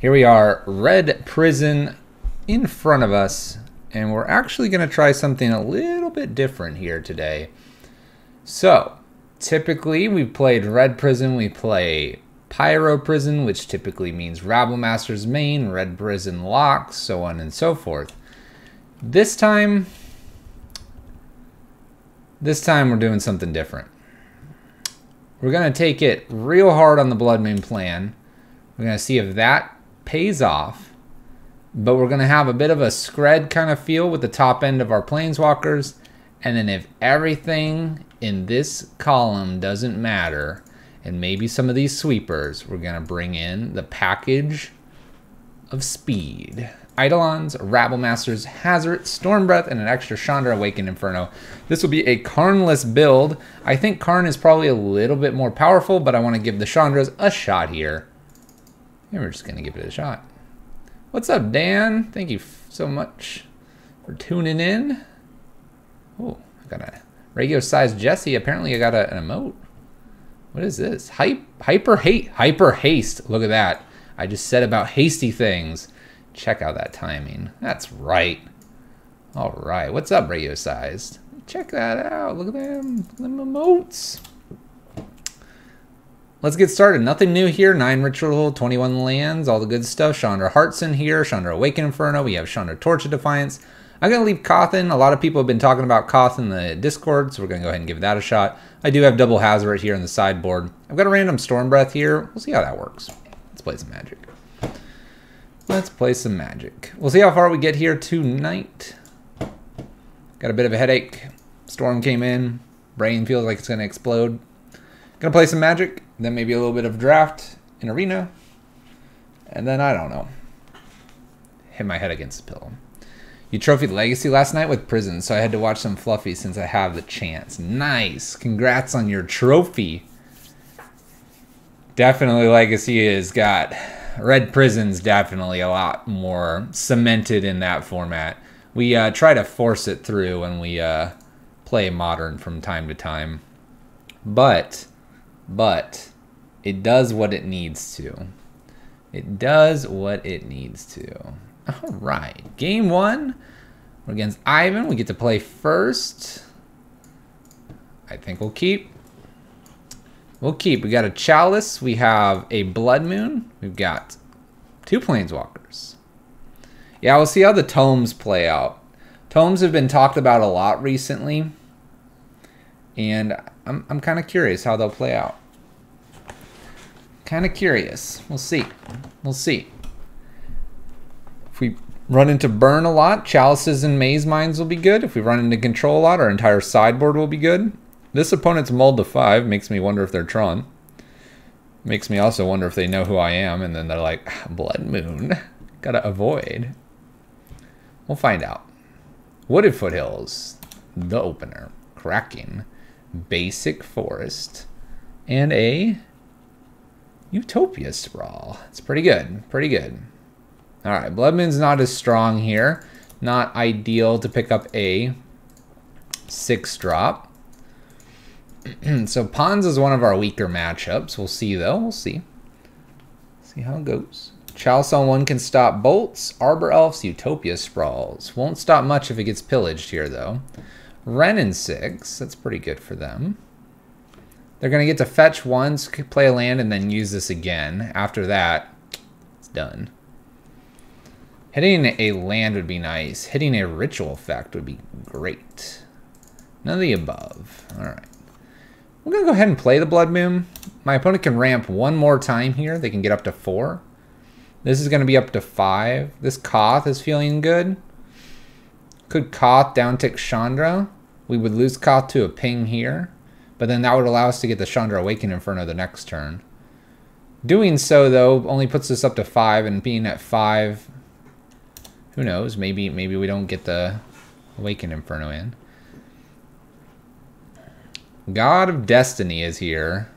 Here we are, Red Prison in front of us, and we're actually going to try something a little bit different here today. So, typically we've played Red Prison, we play Pyro Prison, which typically means Rabble Masters main, Red Prison locks, so on and so forth. This time we're doing something different. We're going to take it real hard on the Blood Moon plan. We're going to see if that pays off, but we're going to have a bit of a scred kind of feel with the top end of our Planeswalkers, and then if everything in this column doesn't matter, and maybe some of these sweepers, we're going to bring in the package of speed. Eidolons, Rabble Masters, Hazoret, Storm Breath, and an extra Chandra, Awakened Inferno. This will be a Karn-less build. I think Karn is probably a little bit more powerful, but I want to give the Chandras a shot here. And we're just going to give it a shot. What's up, Dan? Thank you so much for tuning in. Oh, I got a regular-sized Jesse. Apparently, I got an emote. What is this? Hyper haste. Look at that. I just said about hasty things. Check out that timing. That's right. All right. What's up, Radio Sized? Check that out. Look at them emotes. Let's get started. Nothing new here. 9 Ritual, 21 lands, all the good stuff. Chandra Heart's in here. Chandra Awakened Inferno. We have Chandra Torch of Defiance. I'm going to leave Koth in. A lot of people have been talking about Koth in the Discord, so we're going to go ahead and give that a shot. I do have double Hazard right here on the sideboard. I've got a random Storm Breath here. We'll see how that works. Let's play some Magic. Let's play some Magic. We'll see how far we get here tonight. Got a bit of a headache. Storm came in. Brain feels like it's going to explode. Going to play some Magic. Then maybe a little bit of draft in Arena. And then, I don't know. Hit my head against the pillow. You trophied Legacy last night with Prison, so I had to watch some Fluffy since I have the chance. Nice. Congrats on your trophy. Definitely Legacy has got... Red Prison's definitely a lot more cemented in that format. We try to force it through when we play Modern from time to time. But, it does what it needs to. It does what it needs to. All right, game one. We're against Ivan. We get to play first. I think we'll keep. We'll keep. We got a Chalice. We have a Blood Moon. We've got 2 Planeswalkers. Yeah, we'll see how the Tomes play out. Tomes have been talked about a lot recently. And I'm kind of curious how they'll play out. Kind of curious. We'll see. We'll see. If we run into Burn a lot, Chalices and Maze Minds will be good. If we run into Control a lot, our entire sideboard will be good. This opponent's mulled to 5 makes me wonder if they're Tron. Makes me also wonder if they know who I am, and then they're like, Blood Moon. Gotta avoid. We'll find out. Wooded Foothills, the opener. Cracking. Basic Forest. And a Utopia Sprawl. It's pretty good. Pretty good. Alright, Blood Moon's not as strong here. Not ideal to pick up a 6-drop. So Ponza is one of our weaker matchups. We'll see, though. We'll see. See how it goes. Chalice on 1 can stop Bolts. Arbor Elf's Utopia Sprawls. Won't stop much if it gets pillaged here, though. Ren and 6. That's pretty good for them. They're going to get to fetch once, play a land, and then use this again. After that, it's done. Hitting a land would be nice. Hitting a ritual effect would be great. None of the above. All right. We're going to go ahead and play the Blood Moon. My opponent can ramp one more time here. They can get up to 4. This is going to be up to 5. This Koth is feeling good. Could Koth downtick Chandra? We would lose Koth to a ping here. But then that would allow us to get the Chandra Awakened Inferno the next turn. Doing so, though, only puts us up to 5. And being at 5, who knows? Maybe we don't get the Awakened Inferno in. God of Destiny is here.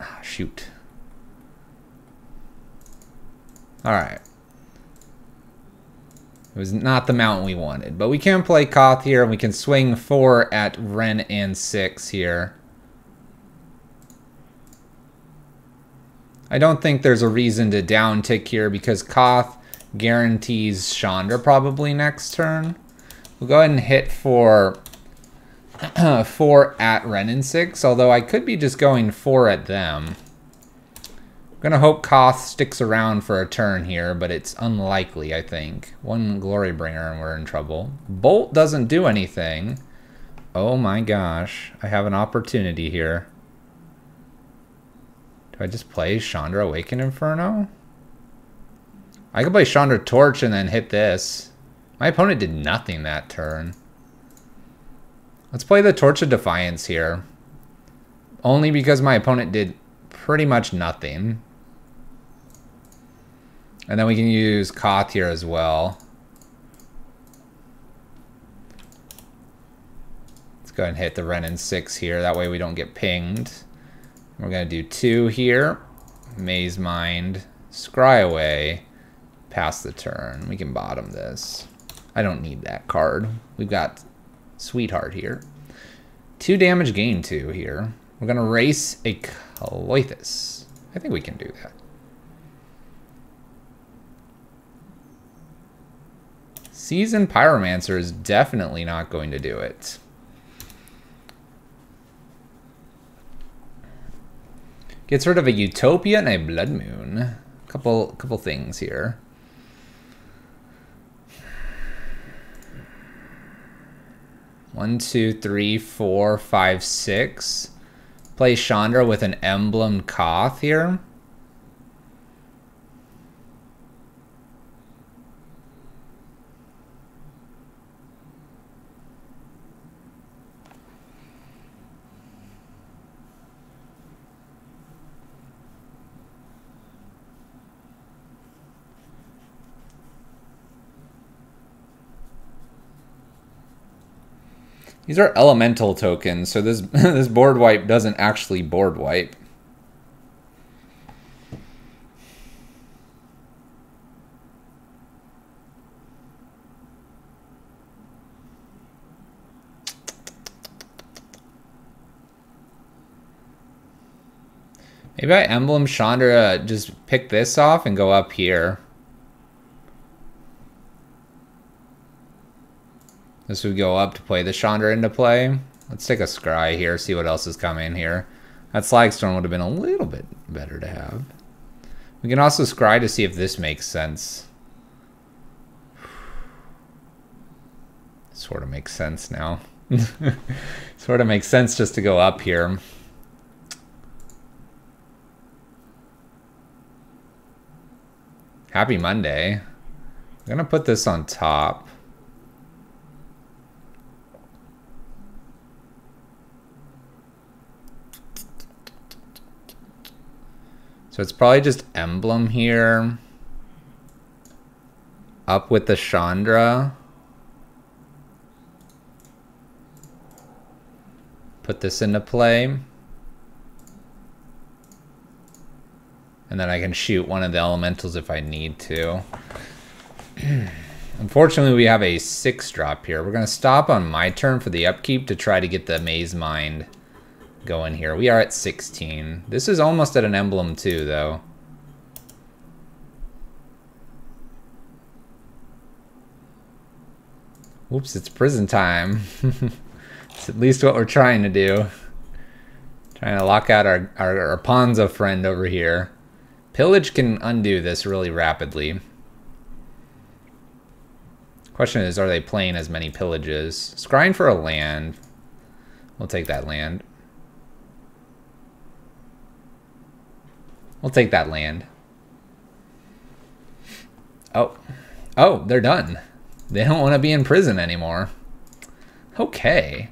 Ah, shoot. Alright. It was not the mount we wanted, but we can play Koth here, and we can swing 4 at Ren and 6 here. I don't think there's a reason to downtick here because Koth guarantees Chandra probably next turn. We'll go ahead and hit for 4 at Ren and 6, although I could be just going 4 at them. I'm going to hope Koth sticks around for a turn here, but it's unlikely, I think. One Glorybringer and we're in trouble. Bolt doesn't do anything. Oh my gosh, I have an opportunity here. Do I just play Chandra Awakened Inferno? I could play Chandra Torch and then hit this. My opponent did nothing that turn. Let's play the Torch of Defiance here. Only because my opponent did pretty much nothing. And then we can use Koth here as well. Let's go ahead and hit the Ren and 6 here. That way we don't get pinged. We're going to do 2 here. Maze Mind. Scry away. Pass the turn. We can bottom this. I don't need that card. We've got Sweetheart here. 2 damage gain 2 here. We're going to race a Cloethus. I think we can do that. Seasoned Pyromancer is definitely not going to do it. Gets rid of a Utopia and a Blood Moon. Couple things here. One, two, three, four, five, six. Play Chandra with an Emblem Koth here. These are elemental tokens, so this this board wipe doesn't actually board wipe. Maybe I Emblem Chandra, just pick this off and go up here. This would go up to play the Chandra into play. Let's take a scry here, see what else is coming here. That Slagstorm would have been a little bit better to have. We can also scry to see if this makes sense. Sort of makes sense now. Sort of makes sense just to go up here. Happy Monday. I'm going to put this on top. So it's probably just Emblem here. Up with the Chandra. Put this into play. And then I can shoot one of the elementals if I need to. Unfortunately, we have a 6-drop here. We're going to stop on my turn for the upkeep to try to get the Maze Mind going here. We are at 16. This is almost at an emblem too, though. Oops, it's prison time. It's at least what we're trying to do. Trying to lock out our Ponza friend over here. Pillage can undo this really rapidly. Question is, are they playing as many pillages? Scrying for a land. We'll take that land. We'll take that land. Oh, they're done. They don't want to be in prison anymore. Okay.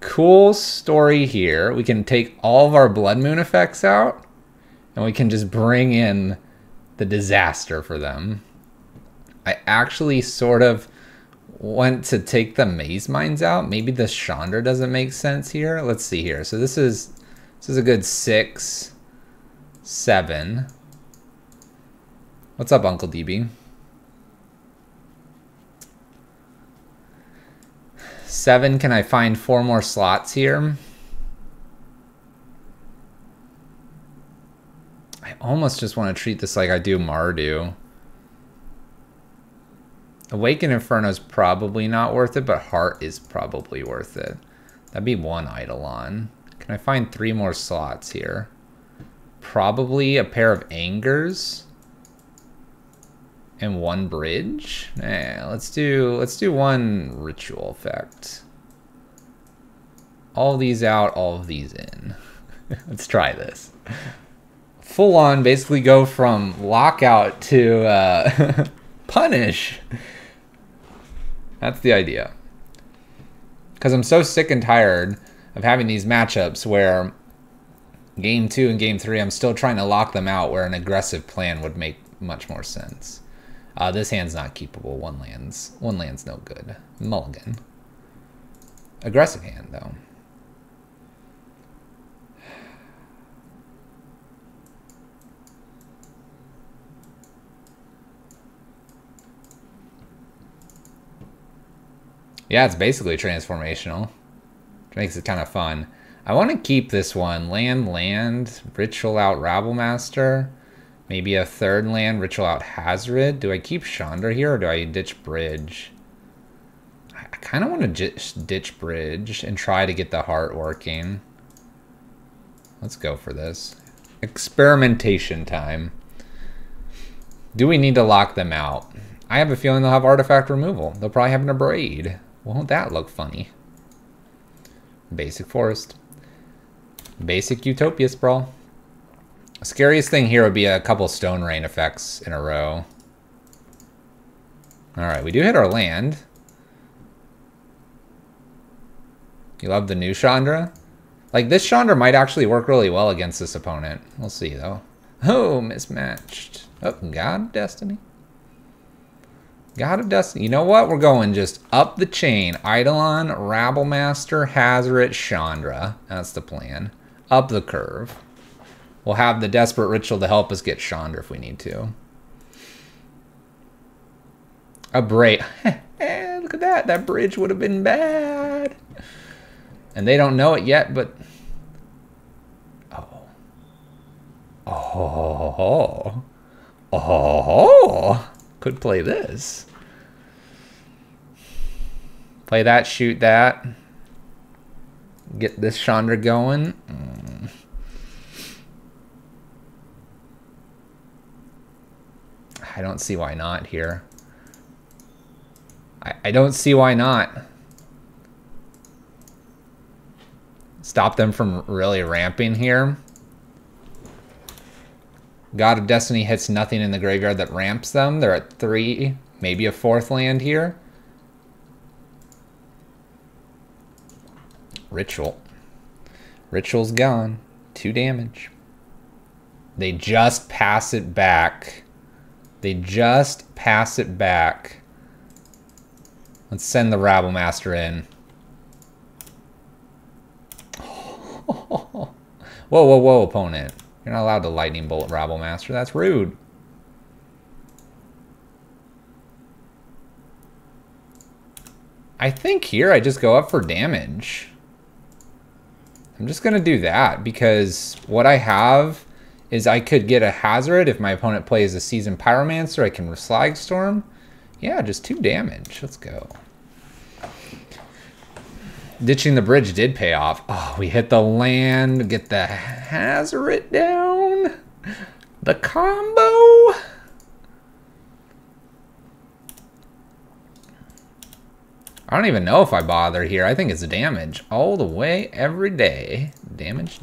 Cool story here. We can take all of our Blood Moon effects out, and we can just bring in the disaster for them. I actually sort of want to take the Maze Mines out. Maybe the Chandra doesn't make sense here. Let's see here. So this is a good 6. 7. What's up, Uncle DB? 7. Can I find 4 more slots here? I I almost just want to treat this like I do Mardu. Awakened Inferno is probably not worth it, but Heart is probably worth it. That'd be one Eidolon. Can I find three more slots here? Probably a pair of Angers and one Bridge. Nah, let's do one Ritual Effect. All these out, all of these in. Let's try this. Full on, basically go from Lockout to Punish. That's the idea. Because I'm so sick and tired of having these matchups where game 2 and game 3, I'm still trying to lock them out where an aggressive plan would make much more sense. This hand's not keepable. One land's no good. Mulligan. Aggressive hand, though. Yeah, it's basically transformational, which makes it kind of fun. I want to keep this one. Land, Ritual out Rabble Master. Maybe a third land, Ritual out Hazoret. Do I keep Chandra here or do I ditch Bridge? I kind of want to ditch Bridge and try to get the Heart working. Let's go for this. Experimentation time. Do we need to lock them out? I have a feeling they'll have artifact removal. They'll probably have an Abrade. Won't that look funny? Basic Forest. Basic Utopia Sprawl. The scariest thing here would be a couple Stone Rain effects in a row. Alright, we do hit our land. You love the new Chandra? Like, this Chandra might actually work really well against this opponent. We'll see, though. Oh, mismatched. Oh, God of Destiny. God of Destiny. You know what? We're going just up the chain. Eidolon, Rabble Master, Hazoret, Chandra. That's the plan. Up the curve. We'll have the Desperate Ritual to help us get Chandra if we need to. A Bridge. Look at that. That Bridge would have been bad. And they don't know it yet, but... Oh. Oh. Oh. Could play this. Play that, shoot that. Get this Chandra going. I don't see why not here. I don't see why not. Stop them from really ramping here. God of Destiny hits nothing in the graveyard that ramps them. They're at 3, maybe a 4th land here. Ritual. Ritual's gone. 2 damage. They just pass it back. They just pass it back. Let's send the Rabble Master in. Whoa, whoa, whoa, opponent. You're not allowed to lightning bolt Rabble Master. That's rude. I think here I just go up for damage. I'm just going to do that because what I have is I could get a Hazoret if my opponent plays a Seasoned Pyromancer. I can Slag Storm. Yeah, just 2 damage. Let's go. Ditching the Bridge did pay off. Oh, we hit the land, get the Hazoret down. The combo. I don't even know if I bother here. I think it's damage all the way, every day. Damage.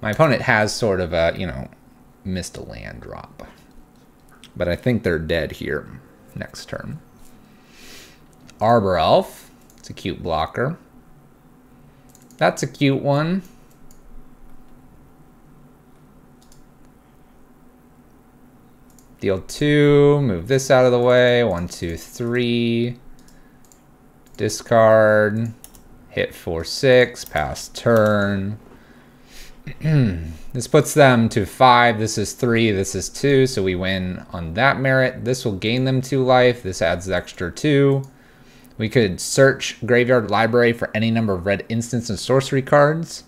My opponent has sort of a, you know, missed a land drop. But I think they're dead here next turn. Arbor Elf. It's a cute blocker. That's a cute one. Deal 2. Move this out of the way. 1, 2, 3. Discard. Hit 4, 6. Pass turn. This puts them to 5. This is 3. This is 2. So we win on that merit. This will gain them 2 life. This adds the extra 2. We could search graveyard library for any number of red instants and sorcery cards.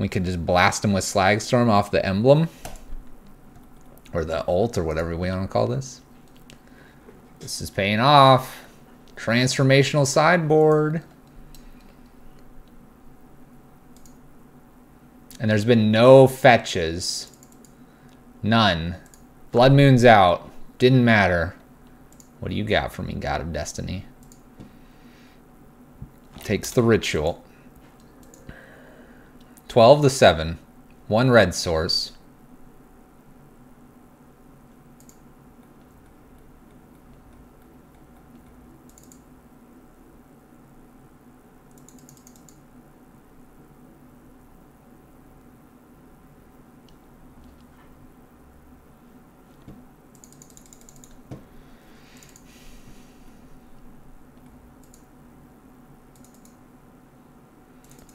We could just blast him with Slagstorm off the emblem. Or the ult, or whatever we want to call this. This is paying off. Transformational sideboard. And there's been no fetches. None. Blood Moon's out. Didn't matter. What do you got for me, God of Destiny? Takes the ritual. 12 to 7. One red source.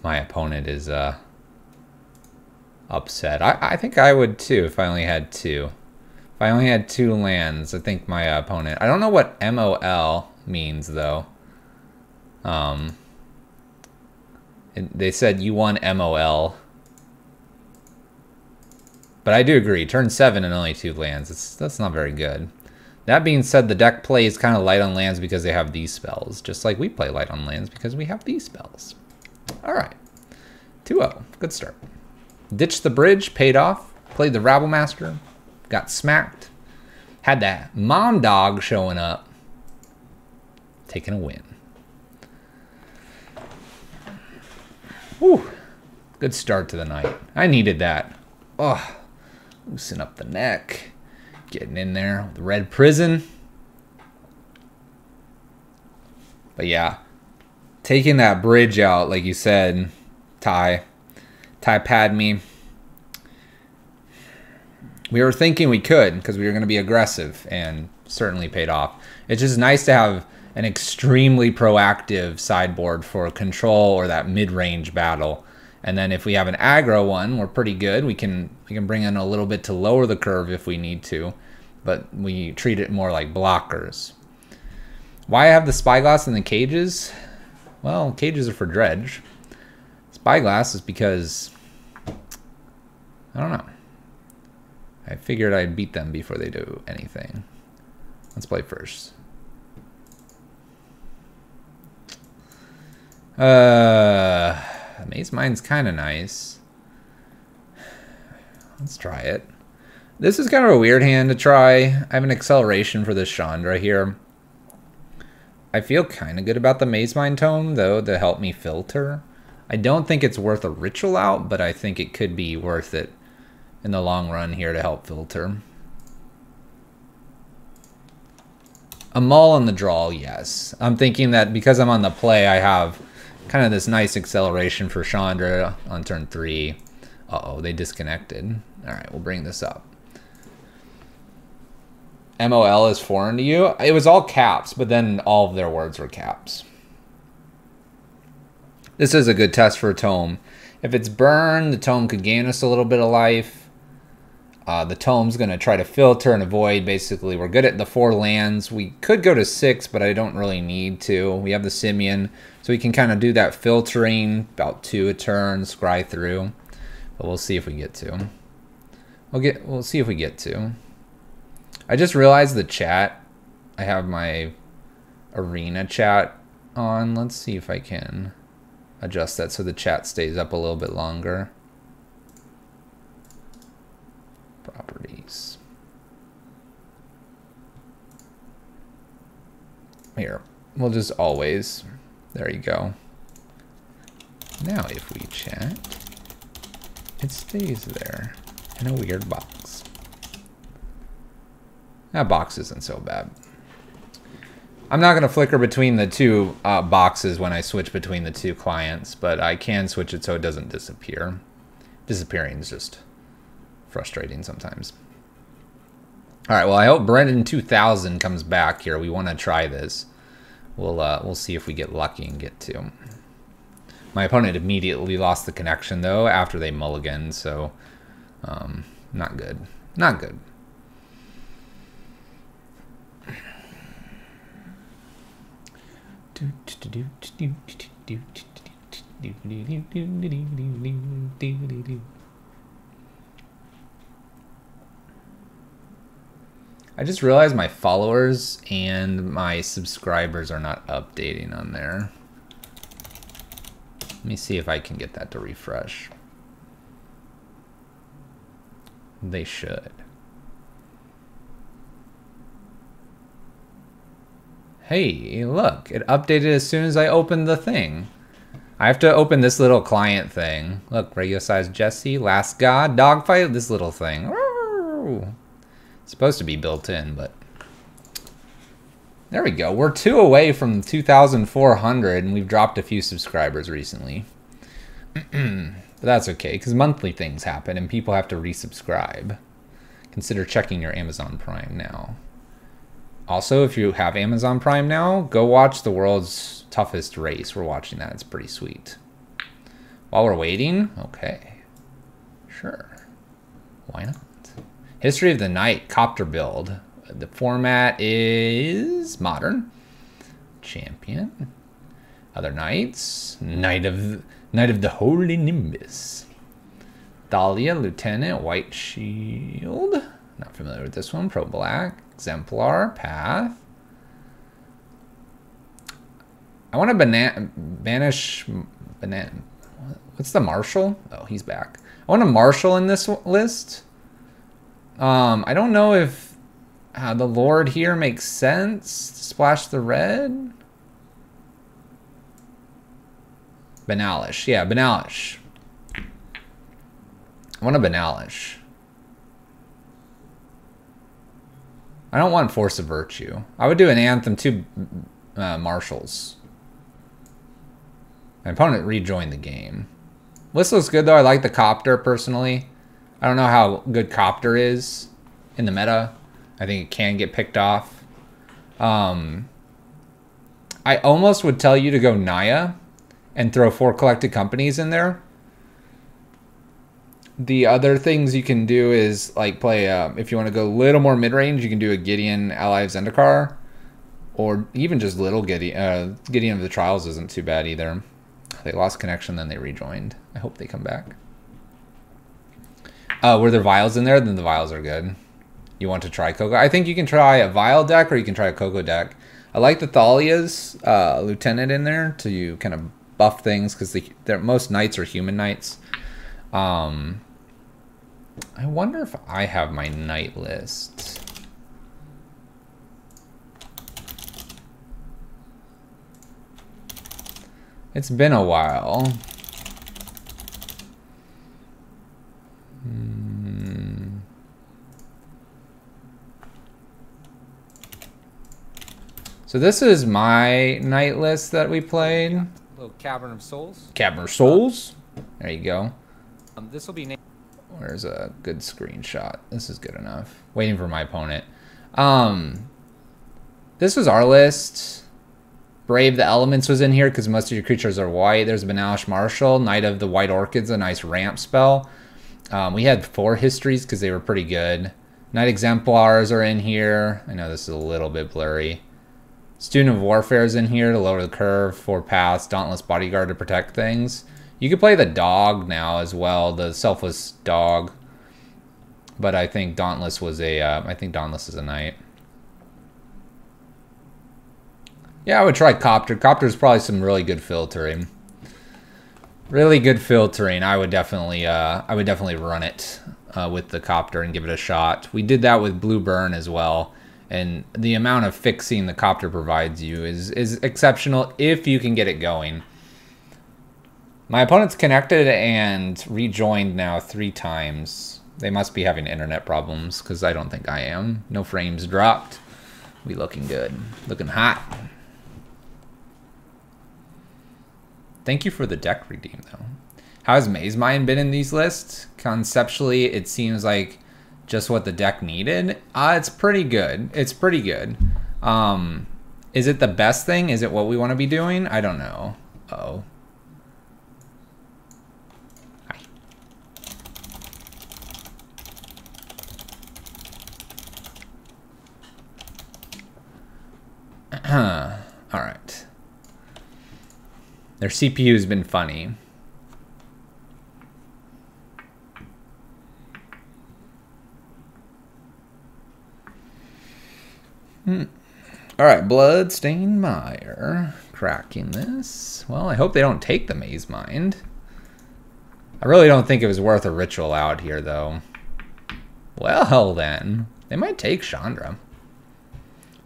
My opponent is upset. I think I would too if I only had two. If I only had two lands, I think my opponent... I don't know what MOL means, though. They said you won MOL. But I do agree. Turn 7 and only two lands. That's not very good. That being said, the deck plays kind of light on lands because they have these spells. Just like we play light on lands because we have these spells. Alright, 2-0, good start. Ditched the bridge, paid off, played the Rabble Master, got smacked, had that Mom Dog showing up, taking a win. Whew, good start to the night. I needed that. Oh, loosen up the neck, getting in there with the Red Prison. But yeah. Taking that bridge out, like you said, Ty pad me. We were thinking we could because we were going to be aggressive, and certainly paid off. It's just nice to have an extremely proactive sideboard for control or that mid-range battle. And then if we have an aggro one, we're pretty good. We can bring in a little bit to lower the curve if we need to, but we treat it more like blockers. Why have the Spyglass in the cages? Well, cages are for dredge. Spyglass is because, I don't know. I figured I'd beat them before they do anything. Let's play first. Maze Mind's kind of nice. Let's try it. This is kind of a weird hand to try. I have an acceleration for this Chandra here. I feel kind of good about the Maze Mind Tome, though, to help me filter. I don't think it's worth a ritual out, but I think it could be worth it in the long run here to help filter. A maul on the draw, yes. I'm thinking that because I'm on the play, I have kind of this nice acceleration for Chandra on turn 3. Uh-oh, they disconnected. All right, we'll bring this up. MOL is foreign to you? It was all caps, but then all of their words were caps. This is a good test for a tome. If it's burned, the tome could gain us a little bit of life. The tome's going to try to filter and avoid. Basically, we're good at the 4 lands. We could go to 6, but I don't really need to. We have the Simeon, so we can kind of do that filtering, about 2 a turn, scry through. But we'll see if we get to. We'll see if we get to. I just realized the chat. I have my arena chat on. Let's see if I can adjust that so the chat stays up a little bit longer. Properties. Here, we'll just always. There you go. Now if we chat, it stays there in a weird box. That box isn't so bad. I'm not going to flicker between the two boxes when I switch between the two clients, but I can switch it so it doesn't disappear. Disappearing is just frustrating sometimes. All right, well, I hope Brendan2000 comes back here. We want to try this. We'll see if we get lucky and get to. My opponent immediately lost the connection, though, after they mulliganed, so not good. Not good. I just realized my followers and my subscribers are not updating on there. Let me see if I can get that to refresh. They should. Hey, look, it updated as soon as I opened the thing. I have to open this little client thing. Look, regular size Jesse, last god, dogfight, this little thing. It's supposed to be built in, but there we go. We're 2 away from 2,400, and we've dropped a few subscribers recently. But that's okay, because monthly things happen, and people have to resubscribe. Consider checking your Amazon Prime now. Also, if you have Amazon Prime now, go watch The World's Toughest Race. We're watching that. It's pretty sweet. While we're waiting, okay. Sure. Why not? History of the Night, Copter build. The format is modern. Champion. Other knights. Knight of the Holy Nimbus. Dahlia, Lieutenant, White Shield. Not familiar with this one. Pro Black. Exemplar, Path. I want to banish. What's the Marshal? Oh, he's back. I want a Marshal in this list. I don't know if the Lord here makes sense. Splash the red. Banalish. Yeah, Banalish. I want a Banalish. I don't want Force of Virtue. I would do an Anthem, 2 Marshals. My opponent rejoined the game. Whistle's good though. I like the Copter personally. I don't know how good Copter is in the meta. I think it can get picked off. I almost would tell you to go Naya and throw 4 collected companies in there. The other things you can do is like play, if you want to go a little more mid-range, you can do a Gideon, Ally of Zendikar, or even just little Gideon. Gideon of the Trials isn't too bad either. They lost connection, then they rejoined. I hope they come back. Were there vials in there? Then the vials are good. You want to try Coco? I think you can try a vial deck or you can try a Coco deck. I like the Thalia's Lieutenant in there to kind of buff things because most knights are human knights. I wonder if I have my knight list. It's been a while. So this is my night list that we played. Yeah. Little Cavern of Souls. Cavern of Souls. There you go. This will be named. Where's a good screenshot? This is good enough. Waiting for my opponent. This was our list. Brave the Elements was in here because most of your creatures are white. There's Banalish Marshal, Knight of the White Orchids, a nice ramp spell. We had 4 histories because they were pretty good. Knight Exemplars are in here. I know this is a little bit blurry. Student of Warfare is in here to lower the curve, 4 paths, Dauntless Bodyguard to protect things. You could play the dog now as well, the selfless dog. But I think Dauntless was a, I think Dauntless is a knight. Yeah, I would try Copter. Copter's probably some really good filtering. Really good filtering. I would definitely run it with the Copter and give it a shot. We did that with Blue Burn as well. And the amount of fixing the Copter provides you is exceptional if you can get it going. My opponent's connected and rejoined now 3 times. They must be having internet problems because I don't think I am. No frames dropped. We looking good. Looking hot. Thank you for the deck redeem though. How has Maze Mind been in these lists? Conceptually, it seems like just what the deck needed. It's pretty good. It's pretty good. Is it the best thing? Is it what we want to be doing? I don't know. Uh-oh. Hi. All right. Their CPU's been funny. All right, Bloodstained Mire. Cracking this. Well, I hope they don't take the Maze Mind. I really don't think it was worth a ritual out here, though. Well, then. They might take Chandra.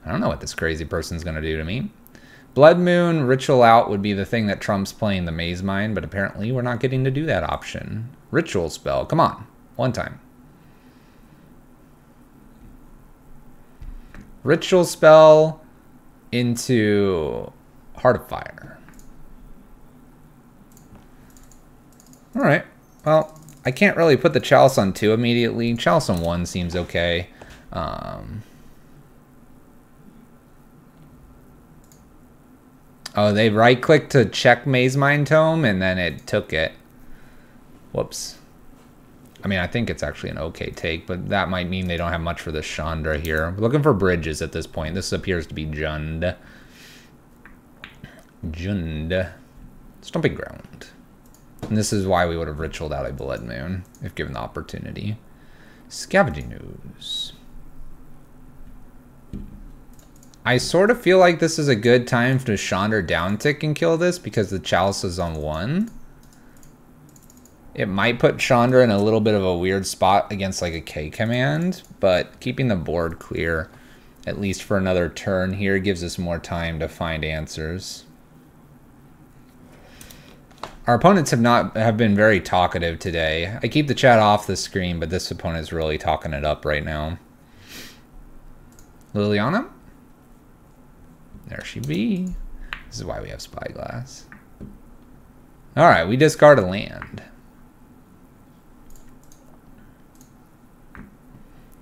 I don't know what this crazy person's going to do to me. Blood Moon, Ritual out would be the thing that trumps playing the Maze Mind, but apparently we're not getting to do that option. Ritual spell. Come on. One time. Ritual spell into Heart of Fire. Alright. Well, I can't really put the Chalice on 2 immediately. Chalice on 1 seems okay. Oh, they right-clicked to check Maze Mind Tome, and then it took it. Whoops. I mean, I think it's actually an okay take, but that might mean they don't have much for the Chandra here. We're looking for bridges at this point. This appears to be Jund. Jund. Stomping ground. And this is why we would have ritualed out a Blood Moon, if given the opportunity. Scavenging Ooze. I sort of feel like this is a good time to Chandra downtick and kill this because the Chalice is on 1. It might put Chandra in a little bit of a weird spot against like a K command, but keeping the board clear, at least for another turn here, gives us more time to find answers. Our opponents have been very talkative today. I keep the chat off the screen, but this opponent is really talking it up right now. Liliana? There she be. This is why we have Spyglass. Alright, we discard a land.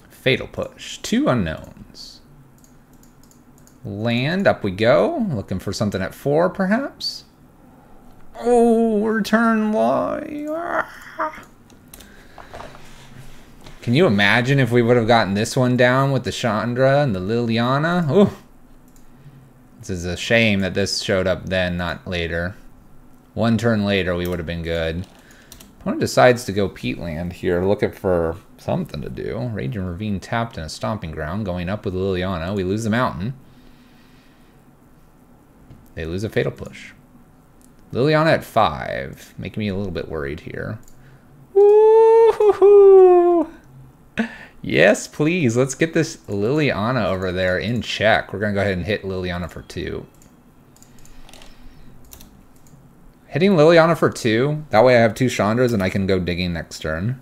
Fatal Push. 2 unknowns. Land, up we go. Looking for something at 4, perhaps. Oh, return lawyer. Can you imagine if we would have gotten this one down with the Chandra and the Liliana? Ooh. This is a shame that this showed up then, not later. One turn later, we would have been good. Opponent decides to go Peatland here, looking for something to do. Raging Ravine tapped in a Stomping Ground, going up with Liliana. We lose the Mountain. They lose a Fatal Push. Liliana at 5, making me a little bit worried here. Woo-hoo-hoo! Yes, please. Let's get this Liliana over there in check. We're going to go ahead and hit Liliana for 2. Hitting Liliana for 2. That way I have 2 Chandras and I can go digging next turn.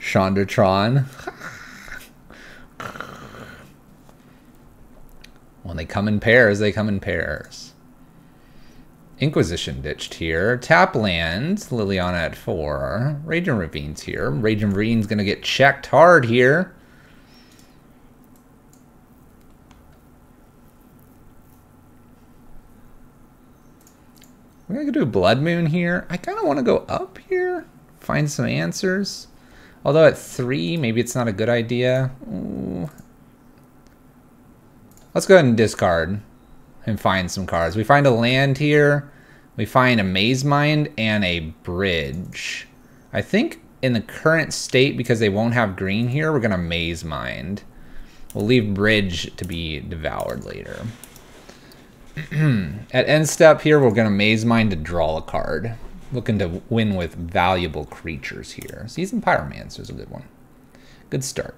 Chandratron. When they come in pairs, they come in pairs. Inquisition ditched here. Tap lands. Liliana at 4. Raging Ravine's here. Raging Ravine's going to get checked hard here. We're going to do Blood Moon here. I kind of want to go up here. Find some answers. Although at 3, maybe it's not a good idea. Ooh. Let's go ahead and discard and find some cards. We find a land here. We find a Maze Mind and a bridge. I think in the current state, because they won't have green here, we're going to Maze Mind. We'll leave bridge to be devoured later. At end step here, we're going to Maze Mind to draw a card. Looking to win with valuable creatures here. Seasoned Pyromancer is a good one. Good start.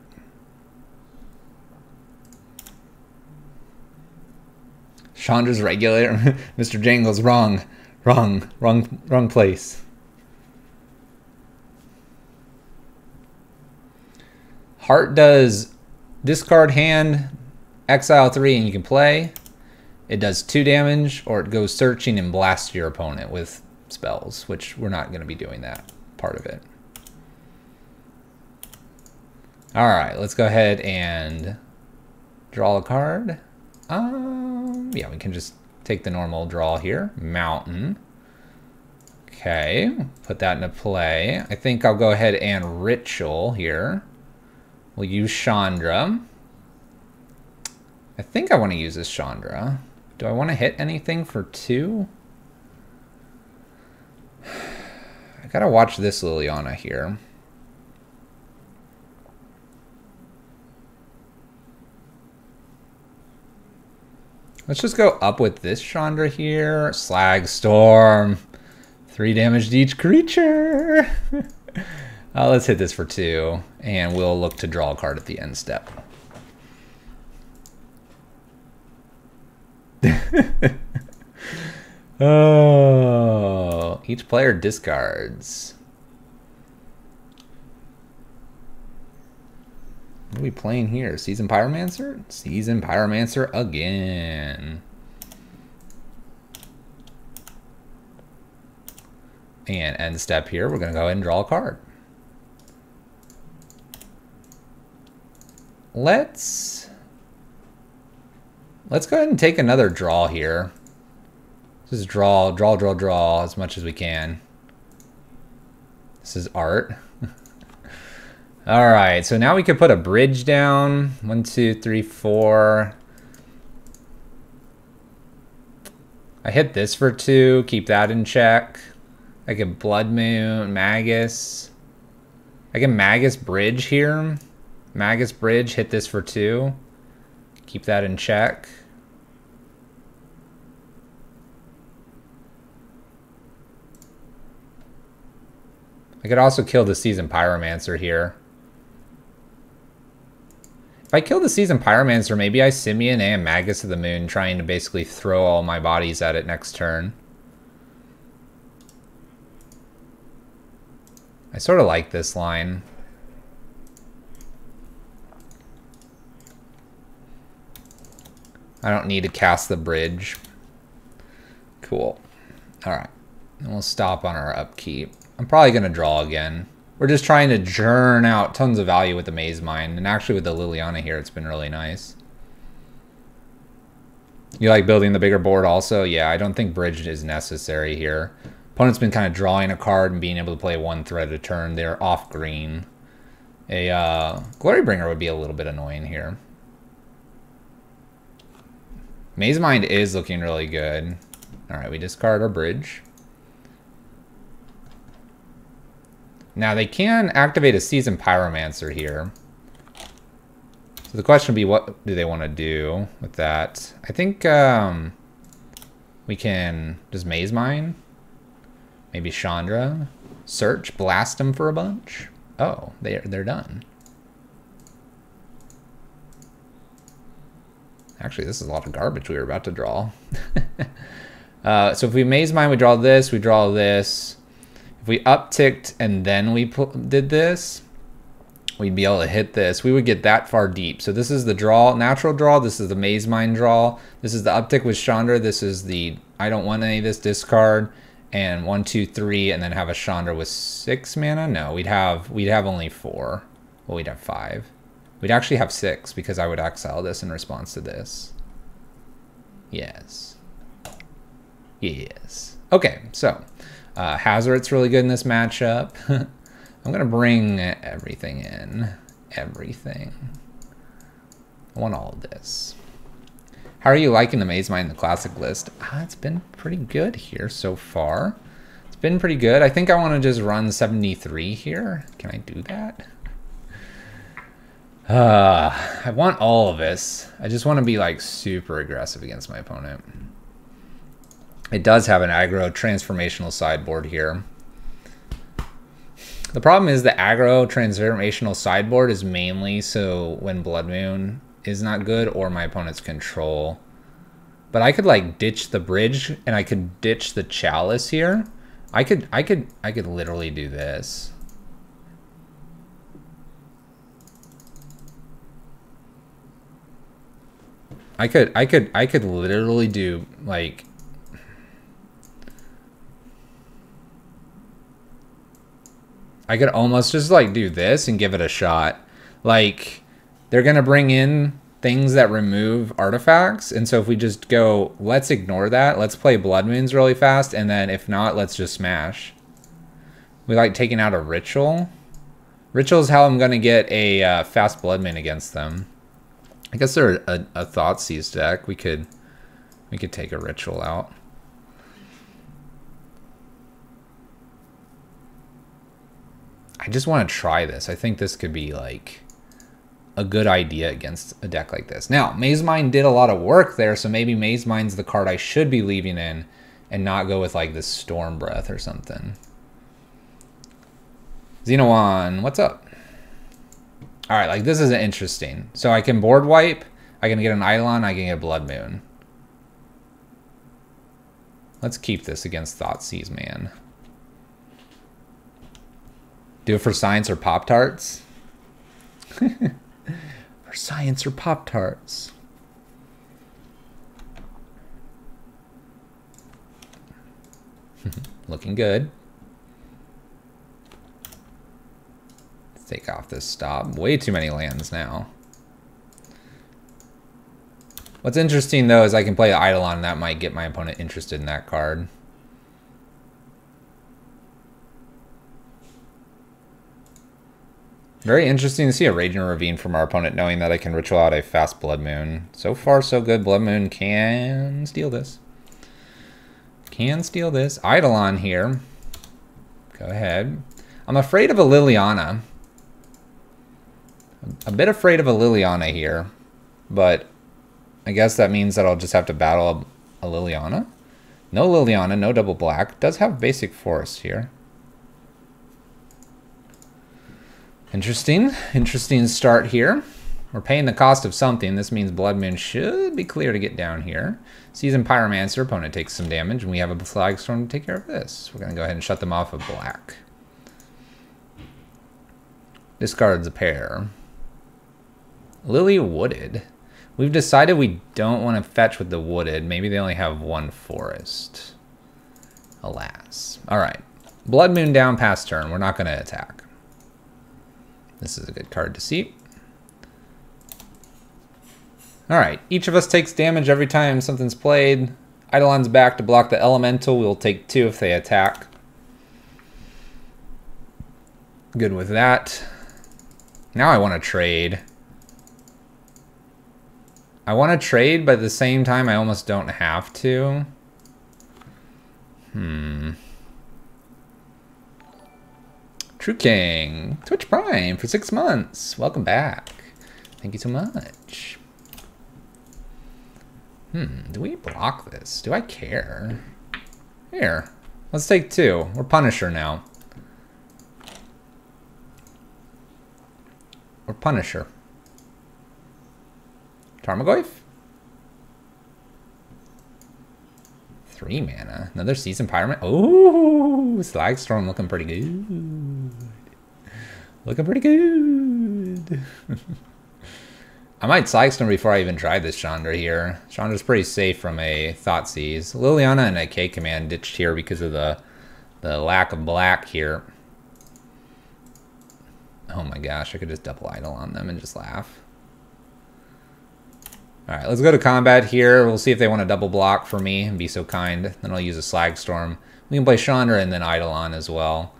Chandra's regulator. Mr. Jangle's wrong place. Heart does discard hand, exile 3, and you can play. It does 2 damage, or it goes searching and blasts your opponent with spells, which we're not going to be doing that part of it. Alright, let's go ahead and draw a card. Yeah, we can just take the normal draw here. Mountain. Okay, put that into play. I think I'll go ahead and Ritual here. We'll use Chandra. I think I want to use this Chandra. Do I want to hit anything for 2? I gotta watch this Liliana here. Let's just go up with this Chandra here. Slag Storm. 3 damage to each creature. Let's hit this for 2. And we'll look to draw a card at the end step. Oh, each player discards. What are we playing here? Seasoned Pyromancer? Seasoned Pyromancer again. And end step here, we're going to go ahead and draw a card. Let's go ahead and take another draw here. Just draw as much as we can. This is art. All right, so now we can put a bridge down. 1, 2, 3, 4. I hit this for 2, keep that in check. I can Blood Moon, Magus. I can Magus Bridge here. Magus Bridge, hit this for 2. Keep that in check. I could also kill the Seasoned Pyromancer here. If I kill the Seasoned Pyromancer, maybe I Simeon and Magus of the Moon, trying to basically throw all my bodies at it next turn. I sort of like this line. I don't need to cast the bridge. Cool. Alright. And we'll stop on our upkeep. I'm probably going to draw again. We're just trying to churn out tons of value with the Maze Mind. And actually with the Liliana here, it's been really nice. You like building the bigger board also? Yeah, I don't think bridge is necessary here. Opponent's been kind of drawing a card and being able to play 1 threat a turn. They're off green. A Glorybringer would be a little bit annoying here. Maze Mind is looking really good. Alright, we discard our bridge. Now they can activate a Seasoned Pyromancer here. So the question would be, what do they want to do with that? I think we can just Maze Mine. Maybe Chandra. Search, blast them for a bunch. Oh, they're done. Actually, this is a lot of garbage we were about to draw. So if we Maze Mine, we draw this, we draw this. If we upticked and then we did this, we'd be able to hit this. We would get that far deep. So this is the draw, natural draw. This is the Maze Mine draw. This is the uptick with Chandra. This is the, I don't want any of this, discard. And 1, 2, 3, and then have a Chandra with 6 mana? No, we'd have only 4. Well, we'd have 5. We'd actually have 6 because I would exile this in response to this. Yes. Yes. Okay, so Hazoret's really good in this matchup. I'm going to bring everything in. Everything. I want all of this. How are you liking the Maze Mind in the Classic list? It's been pretty good here so far. It's been pretty good. I think I want to just run 73 here. Can I do that? I want all of this. I just want to be like super aggressive against my opponent. It does have an aggro transformational sideboard here. The problem is the aggro transformational sideboard is mainly so when Blood Moon is not good or my opponent's control. But I could like ditch the bridge and I could ditch the chalice here. I could literally do this. I could literally do like I could almost just like do this and give it a shot. Like they're gonna bring in things that remove artifacts, and so if we just go, let's ignore that, let's play Blood Moons really fast, and then if not, let's just smash. We like taking out a ritual. Ritual is how I'm gonna get a fast Blood Moon against them. I guess they're a Thoughtseize deck. We could take a ritual out. I just want to try this. I think this could be like a good idea against a deck like this. Now, Maze Mind did a lot of work there, so maybe Maze Mind's the card I should be leaving in and not go with like this Storm Breath or something. Xenowan, what's up? All right, like this is interesting. So I can board wipe, I can get an Eidolon, I can get a Blood Moon. Let's keep this against Thoughtseize Man. Do it for science or Pop-Tarts? For science or Pop-Tarts? Looking good. Take off this stop. Way too many lands now. What's interesting though is I can play the Eidolon and that might get my opponent interested in that card. Very interesting to see a Raging Ravine from our opponent knowing that I can ritual out a fast Blood Moon. So far so good. Blood Moon can steal this. Can steal this. Eidolon here. Go ahead. I'm afraid of a Liliana. I'm a bit afraid of a Liliana here, but I guess that means that I'll just have to battle a Liliana. No Liliana, no double black. Does have basic forest here. Interesting. Interesting start here. We're paying the cost of something. This means Blood Moon should be clear to get down here. Seasoned Pyromancer. Opponent takes some damage, and we have a Slagstorm to take care of this. We're going to go ahead and shut them off of black. Discards a pair. Lily Wooded. We've decided we don't want to fetch with the Wooded. Maybe they only have one forest. Alas. All right. Blood Moon down past turn. We're not going to attack. This is a good card to see. All right. Each of us takes damage every time something's played. Eidolon's back to block the elemental. We'll take two if they attack. Good with that. Now I want to trade. I want to trade, but at the same time, I almost don't have to. True King, Twitch Prime for 6 months. Welcome back. Thank you so much. Do we block this? Do I care? Here, let's take two. We're Punisher now. Or Punisher. Tarmogoyf. 3 mana. Another Seasoned Pyromancer. Oh, Slag Storm looking pretty good. Looking pretty good. I might Slag Storm before I even try this Chandra here. Chandra's pretty safe from a Thoughtseize. Liliana and a K Command ditched here because of the lack of black here. Oh my gosh, I could just double idle on them and just laugh. All right, let's go to combat here. We'll see if they want to double block for me and be so kind. Then I'll use a Slag Storm. We can play Chandra and then Eidolon as well.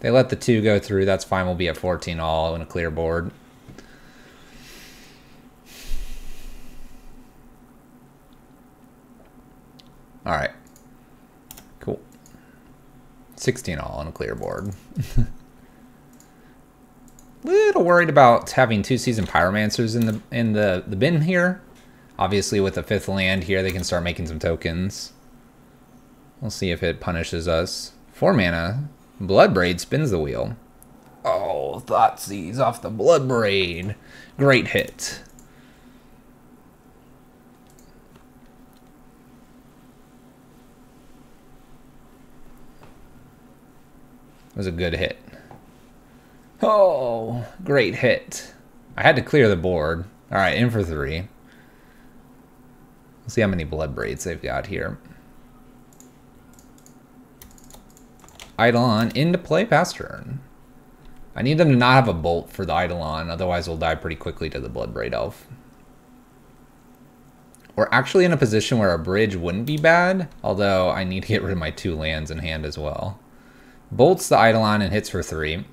They let the two go through. That's fine. We'll be at 14 all in a clear board. All right. Cool. 16 all on a clear board. Little worried about having two Seasoned Pyromancers in the bin here. Obviously, with the 5th land here, they can start making some tokens. We'll see if it punishes us. 4 mana. Bloodbraid spins the wheel. Oh, Thoughtseize off the Bloodbraid. Great hit. It was a good hit. Oh, great hit. I had to clear the board. All right, in for 3. Let's see how many Blood Braids they've got here. Eidolon into play past turn. I need them to not have a bolt for the Eidolon, otherwise we'll die pretty quickly to the Bloodbraid Elf. We're actually in a position where a bridge wouldn't be bad, although I need to get rid of my 2 lands in hand as well. Bolts the Eidolon and hits for 3.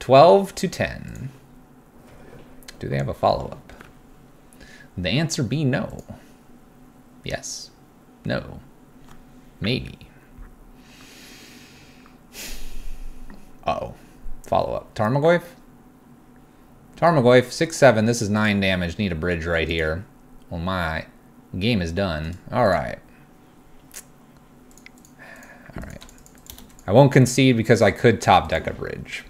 12 to 10. Do they have a follow-up? The answer be no. Yes. No. Maybe. Uh-oh. Follow-up. Tarmogoyf? Tarmogoyf, 6-7. This is 9 damage. Need a bridge right here. Well, my game is done. Alright. Alright. I won't concede because I could top deck a bridge.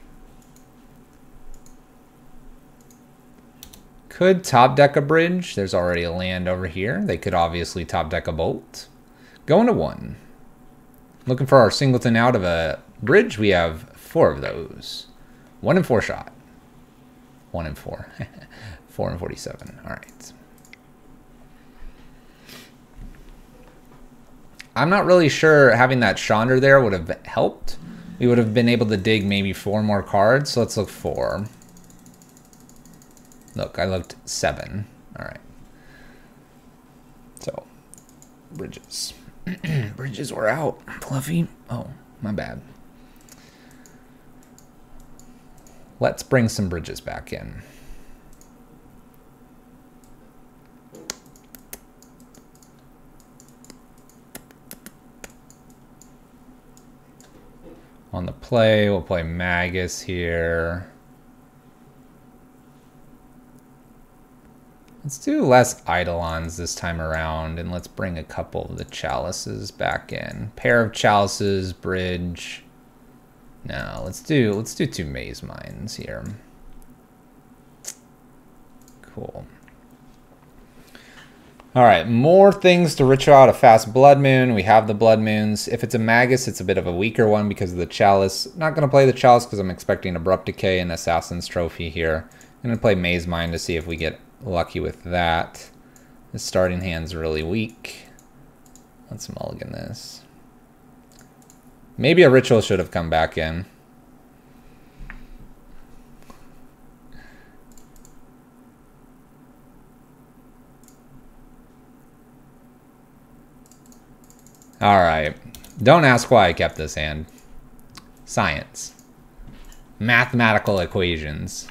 Could top deck a bridge. There's already a land over here. They could obviously top deck a bolt. Going to 1. Looking for our singleton out of a bridge. We have 4 of those. 1 in 4 shot. 1 in 4. 4 in 47. All right. I'm not really sure having that Chandra there would have helped. We would have been able to dig maybe 4 more cards. So let's look 4. Look, I looked 7. All right. So, bridges. Bridges were out. Fluffy. Oh, my bad. Let's bring some bridges back in. On the play, we'll play Magus here. Let's do less Eidolons this time around, and let's bring a couple of the chalices back in. Pair of chalices, bridge. No, let's do 2 Maze Minds here. Cool. All right, more things to ritual out a fast Blood Moon. We have the Blood Moons. If it's a Magus, it's a bit of a weaker one because of the Chalice. Not gonna play the Chalice because I'm expecting Abrupt Decay and Assassin's Trophy here. I'm gonna play Maze Mind to see if we get lucky with that. The starting hand's really weak. Let's mulligan this. Maybe a ritual should have come back in. All right. Don't ask why I kept this hand. Science. Mathematical equations.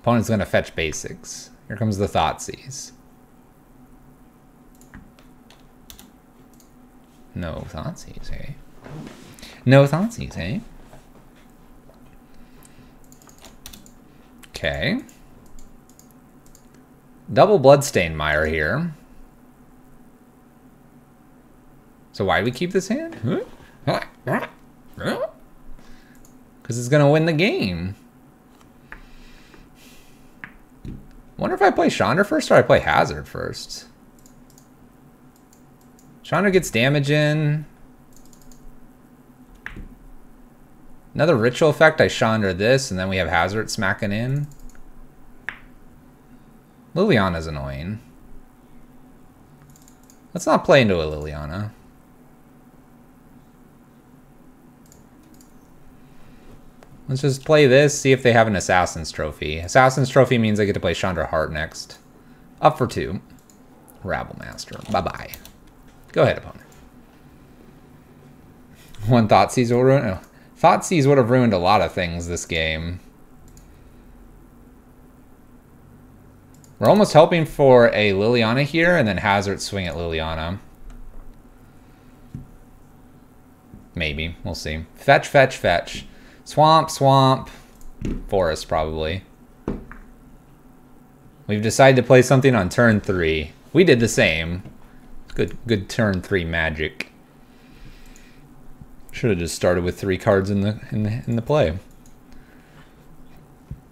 Opponent's going to fetch basics. Here comes the Thoughtseize. No Thoughtseize, eh? No Thoughtseize, eh? Okay. Double Bloodstained Mire here. So why do we keep this hand? Because it's going to win the game. Wonder if I play Chandra first or I play Hazard first. Chandra gets damage in. Another ritual effect, I Chandra this, and then we have Hazoret smacking in. Liliana's annoying. Let's not play into a Liliana. Let's just play this, see if they have an Assassin's Trophy. Assassin's Trophy means I get to play Chandra Heart next. Up for 2. Rabble Master. Bye-bye. Go ahead, opponent. 1 Thoughtseize will ruin... Oh. Thoughtseize would have ruined a lot of things this game. We're almost hoping for a Liliana here, and then Hazoret swing at Liliana. Maybe. We'll see. Fetch, fetch, fetch. Swamp, swamp, forest probably. We've decided to play something on turn 3. We did the same. Good turn 3 magic. Should have just started with 3 cards in the play.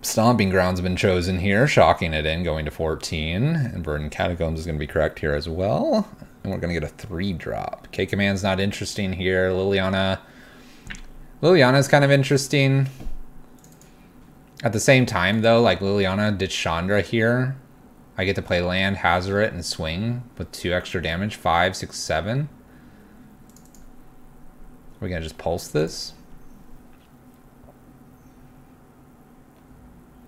Stomping ground's been chosen here, shocking it in, going to 14. And Verdant Catacombs is going to be correct here as well. And we're going to get a 3-drop. K Command's not interesting here. Liliana's kind of interesting. At the same time, though, like Liliana did Chandra here. I get to play land, Hazoret, and swing with 2 extra damage. 5, 6, 7. We're going to just pulse this.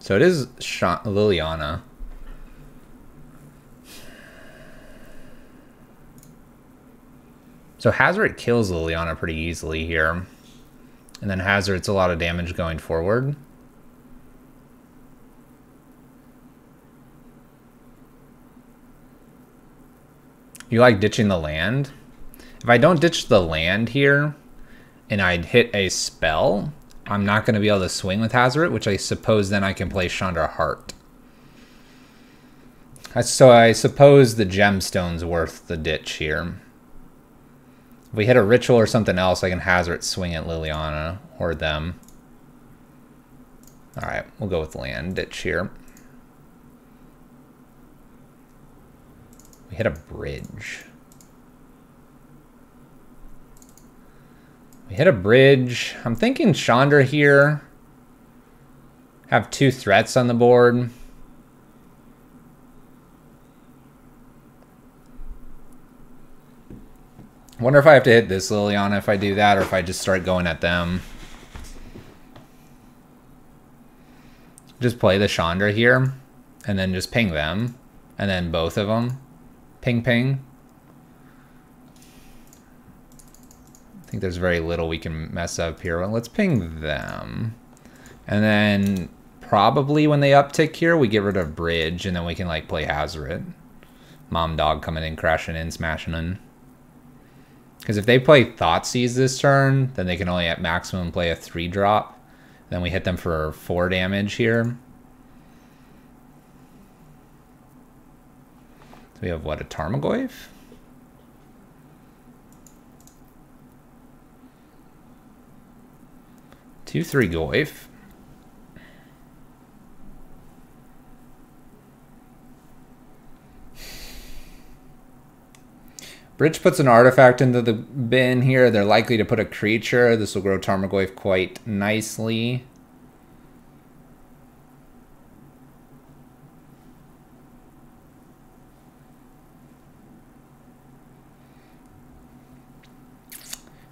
So it is Liliana. So Hazoret kills Liliana pretty easily here. And then Hazoret's a lot of damage going forward. You like ditching the land? If I don't ditch the land here, and I hit a spell, I'm not going to be able to swing with Hazoret, which I suppose then I can play Chandra Heart. So I suppose the gemstone's worth the ditch here. If we hit a ritual or something else, I can Hazoret swing at Liliana or them. All right, we'll go with land ditch here. We hit a bridge. We hit a bridge. I'm thinking Chandra here. Have two threats on the board. Wonder if I have to hit this Liliana if I do that, or if I just start going at them. Just play the Chandra here, and then just ping them, and then both of them. Ping, ping. I think there's very little we can mess up here. Well, let's ping them. And then probably when they uptick here, we get rid of bridge, and then we can like play Hazoret. Mom Dog coming in, crashing in, smashing in. Because if they play Thoughtseize this turn, then they can only at maximum play a 3-drop. Then we hit them for 4 damage here. So we have, what, a Tarmogoyf? Two, three Goyf. Bridge puts an artifact into the bin here. They're likely to put a creature. This will grow Tarmogoyf quite nicely.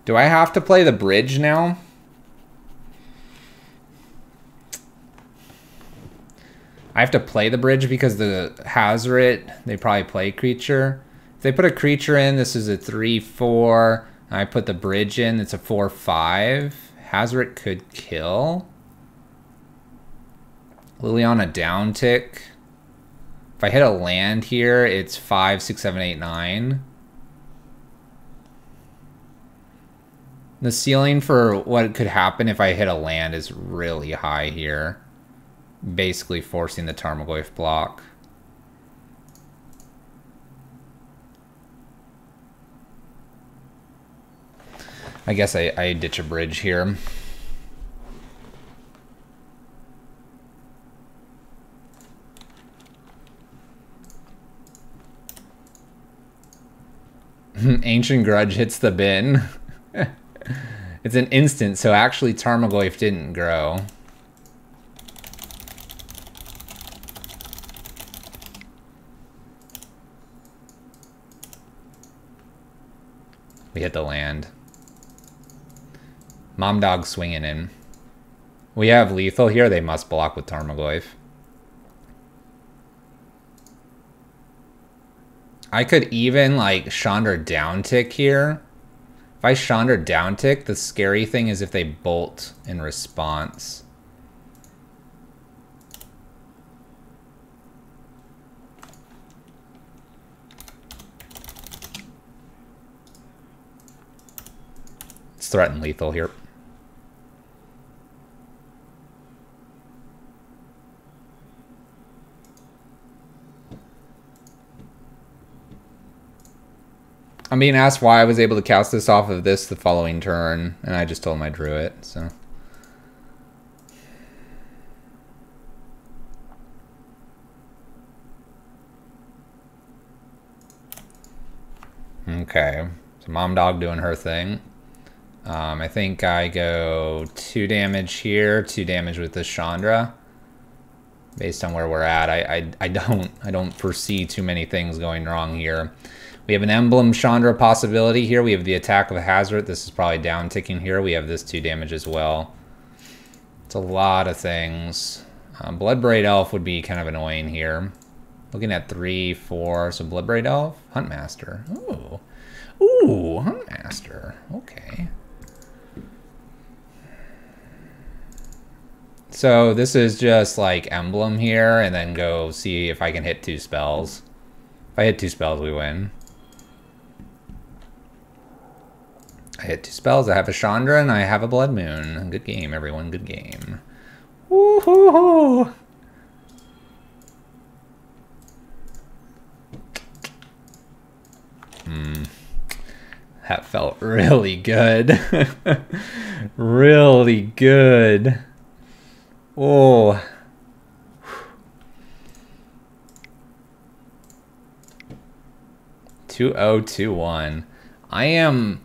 Do I have to play the bridge now? I have to play the bridge because the Hazoret, they probably play creature. They put a creature in, this is a 3/4. I put the bridge in, it's a 4/5. Hazoret could kill. Liliana down tick. If I hit a land here, it's 5, 6, 7, 8, 9. The ceiling for what could happen if I hit a land is really high here. Basically forcing the Tarmogoyf block. I guess I ditch a bridge here. Ancient Grudge hits the bin. It's an instant, so actually Tarmogoyf didn't grow. We hit the land. Mom Dog swinging in. We have lethal here. They must block with Tarmogoyf. I could even like Chandra down tick here. If I Chandra down tick, the scary thing is if they bolt in response. Let's threaten lethal here. I'm being asked why I was able to cast this off of this the following turn, and I just told him I drew it, so. Okay, so Mom Dog doing her thing. I think I go 2 damage here, 2 damage with the Chandra. Based on where we're at, I don't foresee too many things going wrong here. We have an Emblem Chandra possibility here. We have the attack of Hazoret. This is probably down ticking here. We have this 2 damage as well. It's a lot of things. Bloodbraid Elf would be kind of annoying here. Looking at 3, 4. So Bloodbraid Elf, Huntmaster. Ooh, ooh, Huntmaster. Okay. So this is just like Emblem here, and then go see if I can hit 2 spells. If I hit 2 spells, we win. I hit two spells. I have a Chandra and I have a Blood Moon. Good game, everyone. Good game. Woohoo! That felt really good. Really good. Oh. $2,021. I am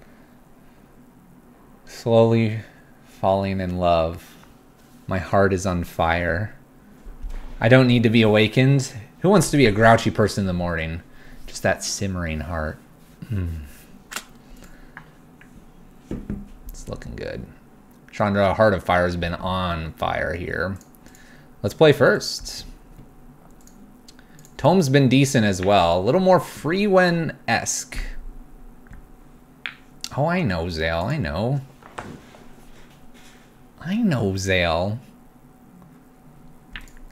slowly falling in love. My heart is on fire. I don't need to be awakened. Who wants to be a grouchy person in the morning? Just that simmering heart. It's looking good. Chandra Heart of Fire has been on fire here. Let's play first. Tome's been decent as well. A little more Freewen-esque. Oh, I know, Zale. I know. I know, Zale.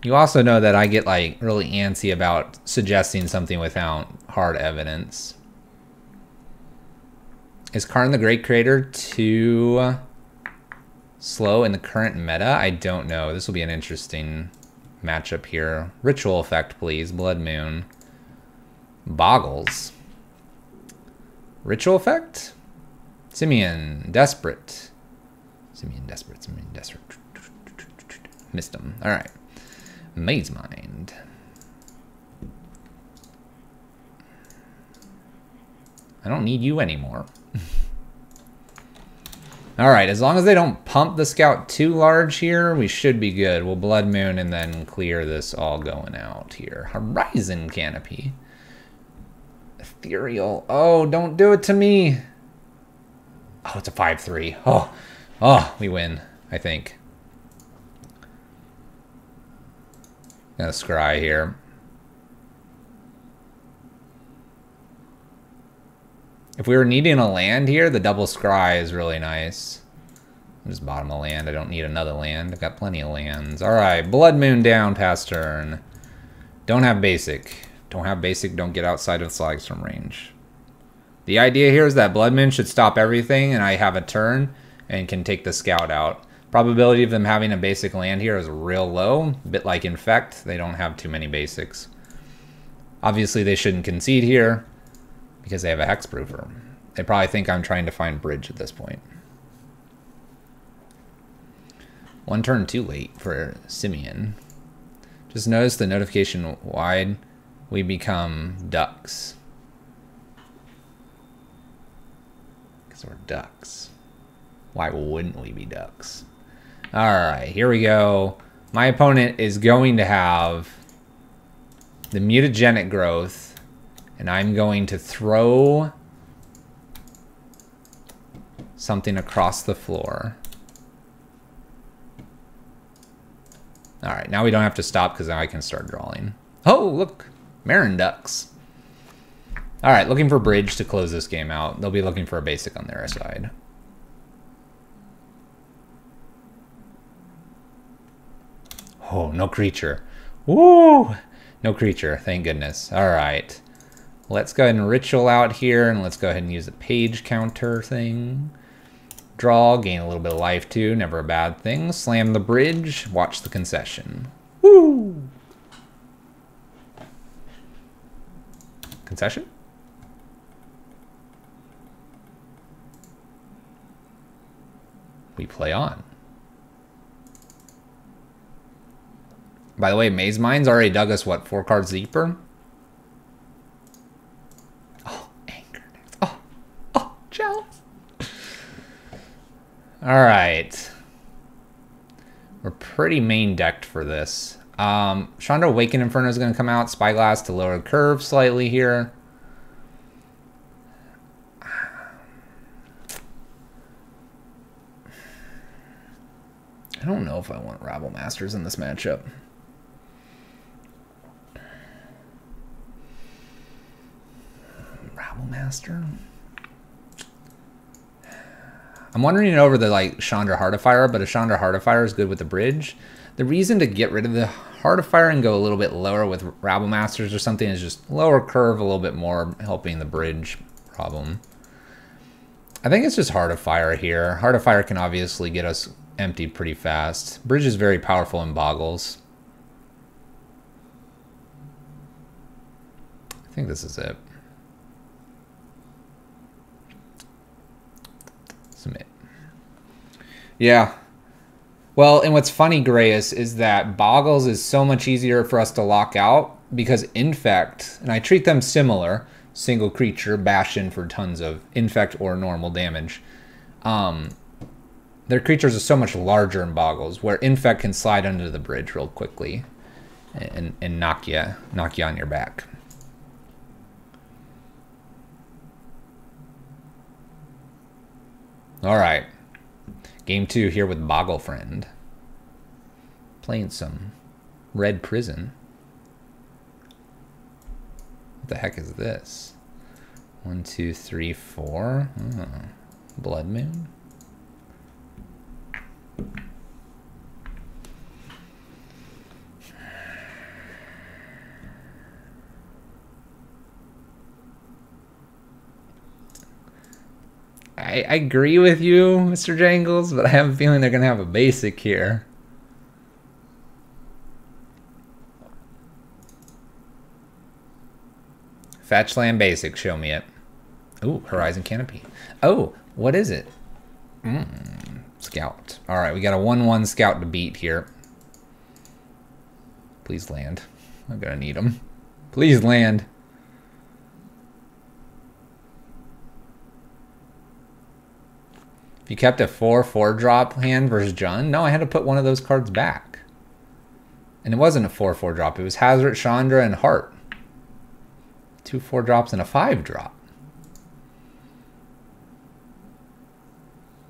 You also know that I get, like, really antsy about suggesting something without hard evidence. Is Karn the Great Creator too slow in the current meta? I don't know. This will be an interesting matchup here. Ritual effect, please. Blood Moon. Boggles. Ritual effect? Simeon. Desperate. Simeon Desperate. Simeon Desperate. Missed him. Alright. Maze Mind. I don't need you anymore. Alright, as long as they don't pump the scout too large here, we should be good. We'll Blood Moon and then clear this all going out here. Horizon Canopy. Ethereal. Oh, don't do it to me. Oh, it's a 5-3. Oh, we win, I think. Gonna scry here. If we were needing a land here, the double scry is really nice. I'm just bottom of land. I don't need another land. I've got plenty of lands. All right, Blood Moon down, pass turn. Don't have basic. Don't have basic. Don't get outside of Slagstorm range. The idea here is that Blood Moon should stop everything, and I have a turn and can take the scout out. Probability of them having a basic land here is real low. A bit like Infect. They don't have too many basics. Obviously, they shouldn't concede here, because they have a Hexproofer. They probably think I'm trying to find bridge at this point. One turn too late for Simeon. Just notice the notification wide. We become ducks. Because we're ducks. Why wouldn't we be ducks? Alright, here we go. My opponent is going to have the mutagenic growth. And I'm going to throw something across the floor. All right, now we don't have to stop because now I can start drawing. Oh, look, Marin Ducks. All right, looking for bridge to close this game out. They'll be looking for a basic on their side. Oh, no creature. Woo! No creature, thank goodness. All right. Let's go ahead and ritual out here, and let's go ahead and use the page counter thing. Draw, gain a little bit of life too, never a bad thing. Slam the bridge, watch the concession. Woo! Concession? We play on. By the way, Maze Mind's already dug us, what, 4 cards deeper? Alright. We're pretty main decked for this. Chandra Awakened Inferno is going to come out. Spyglass to lower curve slightly here. I don't know if I want Rabble Masters in this matchup. Rabble Master? I'm wondering over the like Chandra Heart of Fire, but a Chandra Heart of Fire is good with the bridge. The reason to get rid of the Heart of Fire and go a little bit lower with Rabble Masters or something is just lower curve a little bit more, helping the bridge problem. I think it's just Heart of Fire here. Heart of Fire can obviously get us emptied pretty fast. Bridge is very powerful in Boggles. I think this is it. Submit. Yeah. Well, and what's funny, Grayus, is that Boggles is so much easier for us to lock out because Infect, and I treat them similar, single creature, bash in for tons of Infect or normal damage. Their creatures are so much larger in Boggles, where Infect can slide under the bridge real quickly and knock you on your back. All right, game two here with Boggle Friend. Playing some Red Prison. What the heck is this? 1, 2, 3, 4. Oh, Blood Moon. I agree with you, Mr. Jangles, but I have a feeling they're going to have a basic here. Fetch land basic, show me it. Ooh, Horizon Canopy. Oh, what is it? Scout. All right, we got a 1-1 scout to beat here. Please land. I'm going to need them. Please land. If you kept a 4/4 drop hand versus Jund, no, I had to put one of those cards back. And it wasn't a 4/4 drop. It was Hazoret, Chandra, and Heart. 2/4 drops and a 5 drop.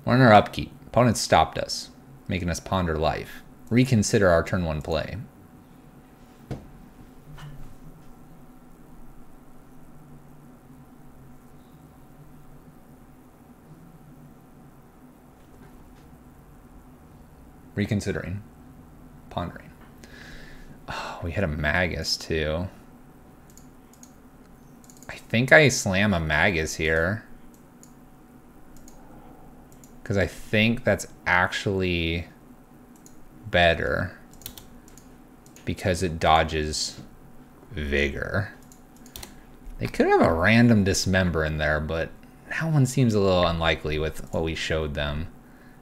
We're on our upkeep. Opponents stopped us, making us ponder life. Reconsider our turn 1 play. Reconsidering. Pondering. Oh, we hit a Magus too. I think I slam a Magus here. Because I think that's actually better. Because it dodges Vigor. They could have a random Dismember in there, but that one seems a little unlikely with what we showed them.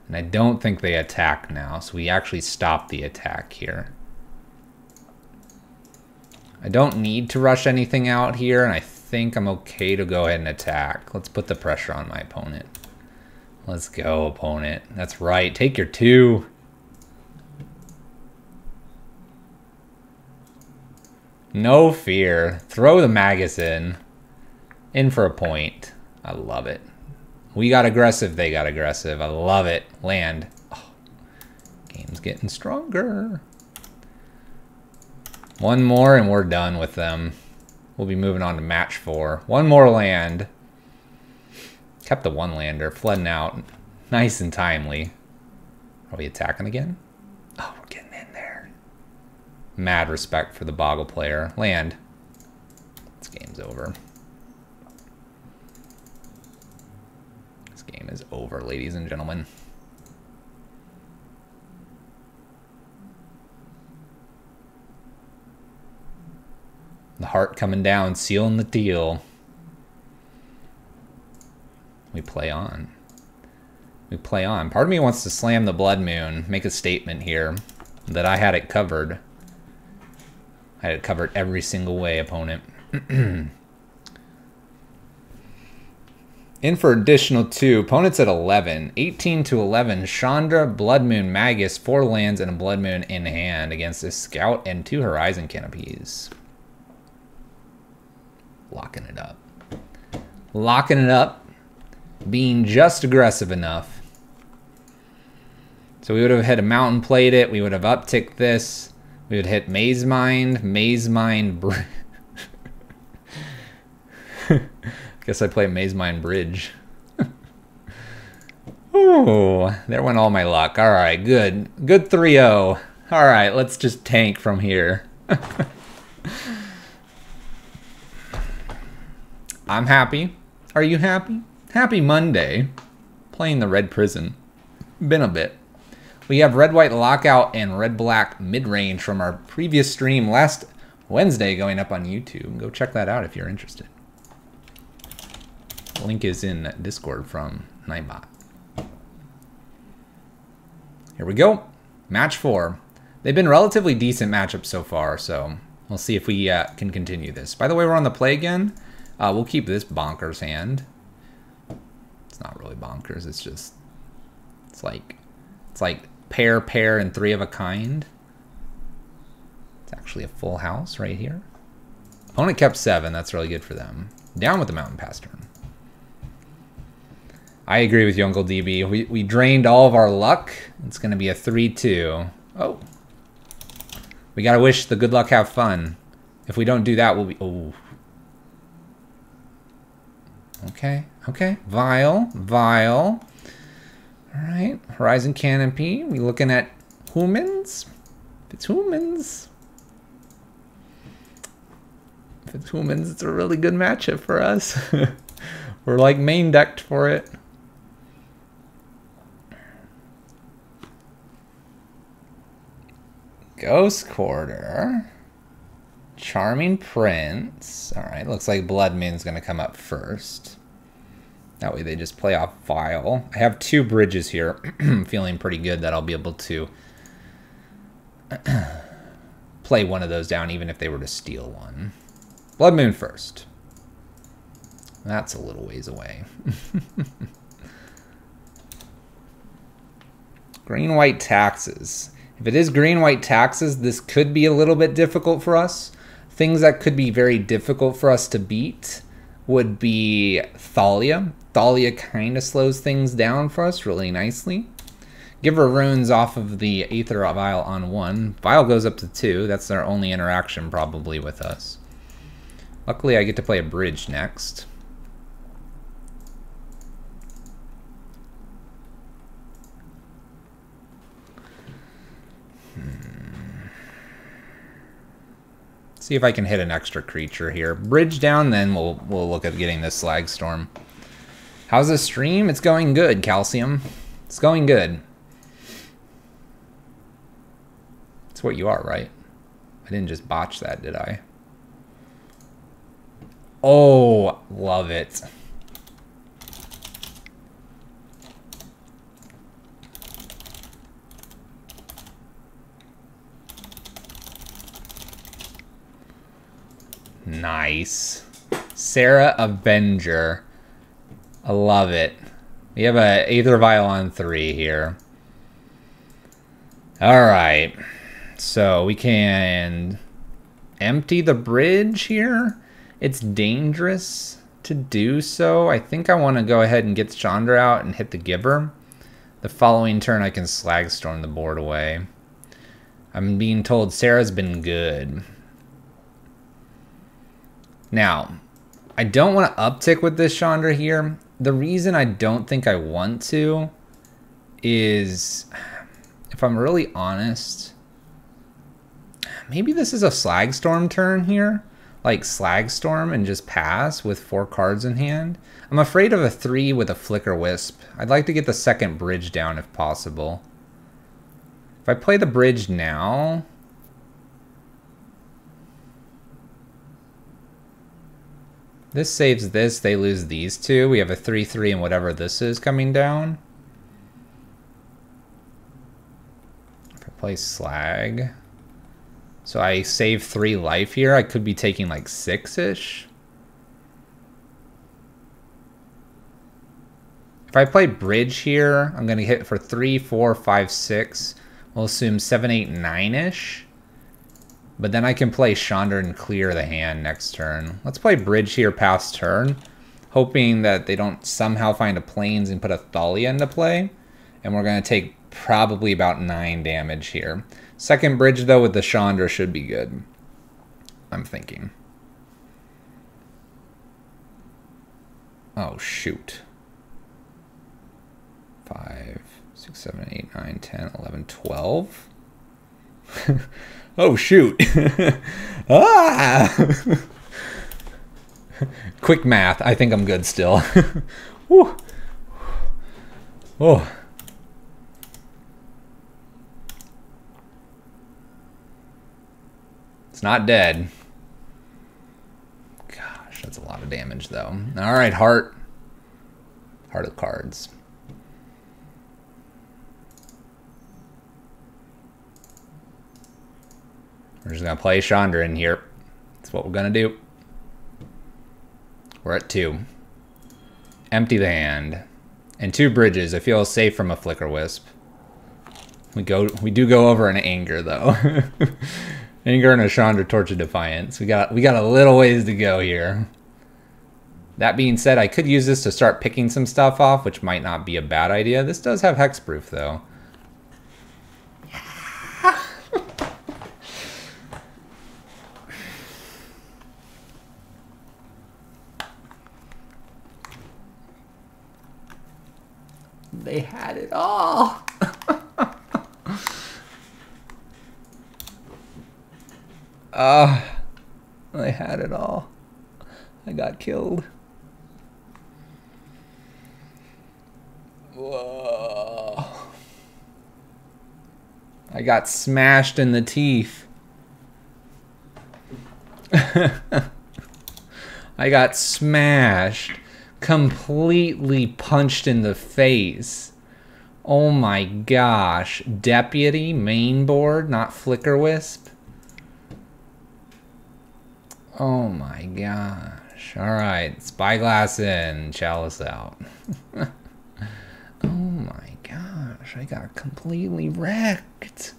And I don't think they attack now, so we actually stop the attack here. I don't need to rush anything out here, and I think I'm okay to go ahead and attack. Let's put the pressure on my opponent. Let's go, opponent. That's right. Take your 2. No fear. Throw the Magus in. In for a point. I love it. We got aggressive, they got aggressive. I love it. Land. Oh, game's getting stronger. 1 more and we're done with them. We'll be moving on to match 4. 1 more land. Kept the 1 lander, flooding out. Nice and timely. Are we attacking again? Oh, we're getting in there. Mad respect for the Boggle player. Land. This game's over. Game is over, ladies and gentlemen. The Heart coming down, sealing the deal. We play on. We play on. Part of me wants to slam the Blood Moon, make a statement here that I had it covered. I had it covered every single way, opponent. In for additional 2. Opponents at 11. 18 to 11. Chandra, Blood Moon, Magus, 4 lands, and a Blood Moon in hand against a Scout and 2 Horizon Canopies. Locking it up. Locking it up. Being just aggressive enough. So we would have hit a Mountain, played it. We would have upticked this. We would hit Maze Mind. Maze Mind... Guess I play Maze Mind Bridge. Ooh, there went all my luck. All right, good. Good 3-0. All right, let's just tank from here. I'm happy. Are you happy? Happy Monday. Playing the Red Prison. Been a bit. We have Red-White Lockout and Red-Black Mid-Range from our previous stream last Wednesday going up on YouTube. Go check that out if you're interested. Link is in Discord from Nightbot. Here we go. Match 4. They've been relatively decent matchups so far, so we'll see if we can continue this. By the way, we're on the play again. We'll keep this bonkers hand. It's not really bonkers. It's just, it's like pair, pair, and three of a kind. It's actually a full house right here. Opponent kept 7. That's really good for them. Down with the Mountain Pass turn. I agree with you, Uncle DB. We drained all of our luck. It's going to be a 3-2. Oh. We got to wish the good luck have fun. If we don't do that, we'll be... Oh. Okay. Okay. Vile. Vile. All right. Horizon Canopy. We looking at humans. If it's humans. If it's humans, it's a really good matchup for us. We're like main decked for it. Ghost Quarter. Charming Prince. Alright, looks like Blood Moon's gonna come up first. That way they just play off Vile. I have 2 bridges here. Feeling pretty good that I'll be able to play one of those down even if they were to steal one. Blood Moon first. That's a little ways away. Green-white taxes. If it is green-white taxes, this could be a little bit difficult for us. Things that could be very difficult for us to beat would be Thalia. Thalia kind of slows things down for us really nicely. Giver runes off of the Aether Vial on 1. Vial goes up to 2. That's their only interaction probably with us. Luckily, I get to play a bridge next. See if I can hit an extra creature here. Bridge down, then we'll look at getting this Slag Storm. How's the stream? It's going good, Calcium. It's going good. It's what you are, right? I didn't just botch that, did I? Oh, love it. Nice. Sarah Avenger. I love it. We have an Aether Vial on 3 here. Alright. So we can empty the bridge here. It's dangerous to do so. I think I want to go ahead and get Chandra out and hit the Giver. The following turn I can Slag Storm the board away. I'm being told Sarah's been good. Now, I don't want to uptick with this Chandra here. The reason I don't think I want to is, if I'm really honest, maybe this is a Slag Storm turn here. Like Slag Storm and just pass with 4 cards in hand. I'm afraid of a 3 with a Flicker Wisp. I'd like to get the second bridge down if possible. If I play the bridge now... This saves this, they lose these 2. We have a 3-3 and whatever this is coming down. If I play Slag. So I save 3 life here. I could be taking like 6-ish. If I play bridge here, I'm going to hit for 3, 4, 5, 6. We'll assume 7, 8, 9-ish. But then I can play Chandra and clear the hand next turn. Let's play bridge here past turn, hoping that they don't somehow find a Plains and put a Thalia into play. And we're going to take probably about 9 damage here. Second bridge, though, with the Chandra should be good, I'm thinking. Oh, shoot. 5, 6, 7, 8, 9, 10, 11, 12. Oh, shoot. Ah! Quick math. I think I'm good still. Whew. Oh. It's not dead. Gosh, that's a lot of damage though. All right, Heart. Heart of Cards. We're just gonna play Chandra in here. That's what we're gonna do. We're at 2. Empty the hand. And 2 bridges. I feel safe from a Flicker Wisp. We do go over in anger though. Anger and a Chandra Torch of Defiance. We got a little ways to go here. That being said, I could use this to start picking some stuff off, which might not be a bad idea. This does have hexproof though. They had it all. They had it all. I got killed. Whoa. I got smashed in the teeth. I got smashed. Completely punched in the face. Oh my gosh. Deputy, main board, not Flicker Wisp. Oh my gosh. Alright, Spyglass in, Chalice out. Oh my gosh, I got completely wrecked.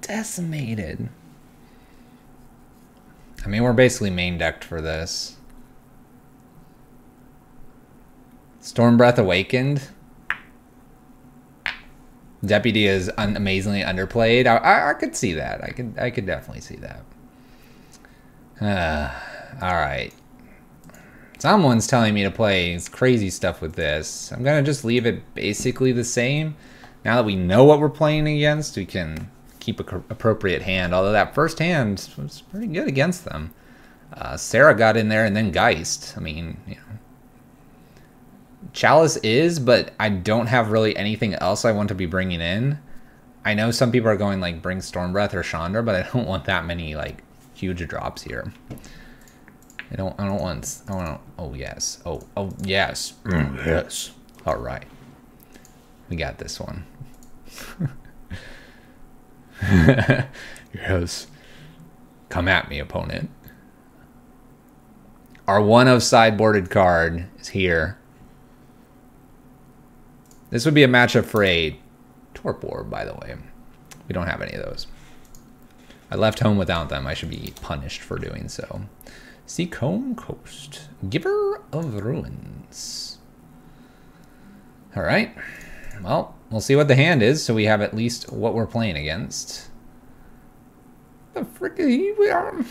Decimated. I mean, we're basically main decked for this. Storm Breath Awakened. Deputy is amazingly underplayed. I could see that. I could definitely see that. All right. Someone's telling me to play crazy stuff with this. I'm gonna just leave it basically the same. Now that we know what we're playing against, we can keep an appropriate hand, although that first hand was pretty good against them. Sarah got in there and then Geist. I mean, you know. Chalice is, but I don't have really anything else I want to be bringing in. I know some people are going, like, bring Storm Breath or Chandra, but I don't want that many, like, huge drops here. I don't want, oh, yes. Oh, yes. Yes. All right. We got this one. Yes. Come at me, opponent. Our one of sideboarded card is here. This would be a matchup for a Torpor, by the way. We don't have any of those. I left home without them. I should be punished for doing so. Seacomb Coast. Giver of Ruins. All right. Well, we'll see what the hand is, so we have at least what we're playing against. The frick are you? What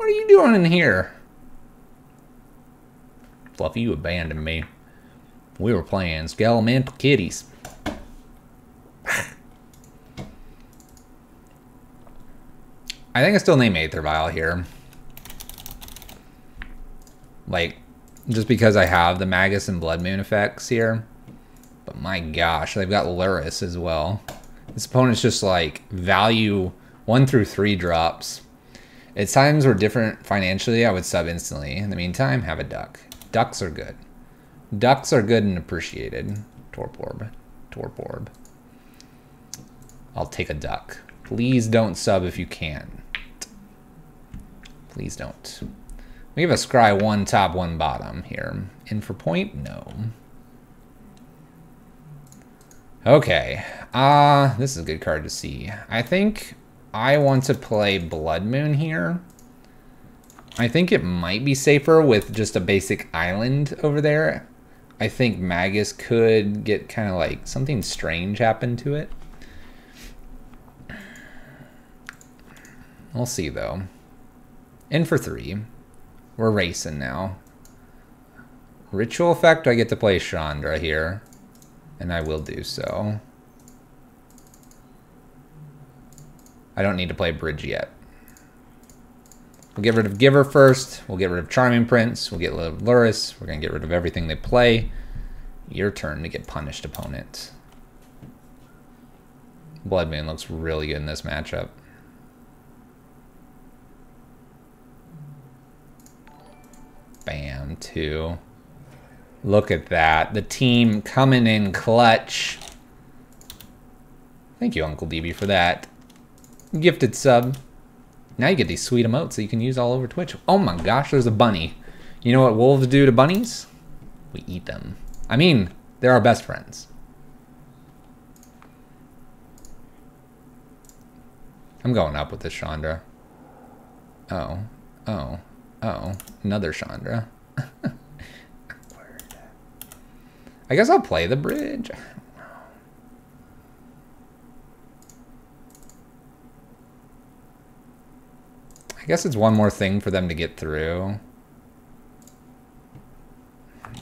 are you doing in here? Fluffy, you abandoned me. We were playing Skelemental Kitties. I think I still name Aether Vial here. Like, just because I have the Magus and Blood Moon effects here. But my gosh, they've got Lurrus as well. This opponent's just like value 1 through 3 drops. At times we're different financially, I would sub instantly. In the meantime, have a duck. Ducks are good. Ducks are good and appreciated. Torporb. Torporb. I'll take a duck. Please don't sub if you can. Please don't. We have a scry 1 top, 1 bottom here. In for point? No. Okay. This is a good card to see. I think I want to play Blood Moon here. I think it might be safer with just a basic island over there. I think Magus could get kind of like something strange happen to it. We'll see though. In for 3. We're racing now. Ritual effect, I get to play Chandra here. And I will do so. I don't need to play bridge yet. We'll get rid of Giver first. We'll get rid of Charming Prince. We'll get rid of Luris. We're going to get rid of everything they play. Your turn to get punished, opponent. Blood Moon looks really good in this matchup. Bam, two. Look at that. The team coming in clutch. Thank you, Uncle DB, for that. Gifted sub. Now you get these sweet emotes that you can use all over Twitch. Oh my gosh, there's a bunny. You know what wolves do to bunnies? We eat them. I mean, they're our best friends. I'm going up with this Chandra. Oh, oh, oh, another Chandra. Awkward. I guess I'll play the bridge. I don't know. I guess it's one more thing for them to get through.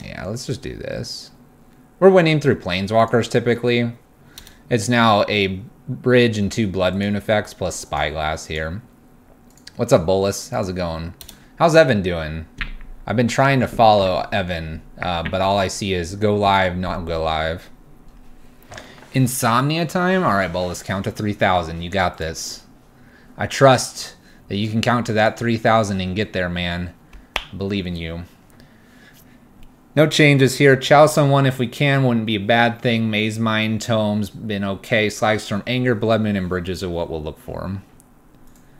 Yeah, let's just do this. We're winning through Planeswalkers typically. It's now a bridge and two Blood Moon effects plus Spyglass here. What's up, Bolus? How's it going? How's Evan doing? I've been trying to follow Evan, but all I see is go live, not go live. Insomnia time? All right, Bolus, count to 3,000. You got this. I trust that you can count to that 3,000 and get there, man. I believe in you. No changes here. Chow someone if we can wouldn't be a bad thing. Maze Mind, Tomes, been okay. Slagstorm, Anger, Blood Moon, and Bridges are what we'll look for.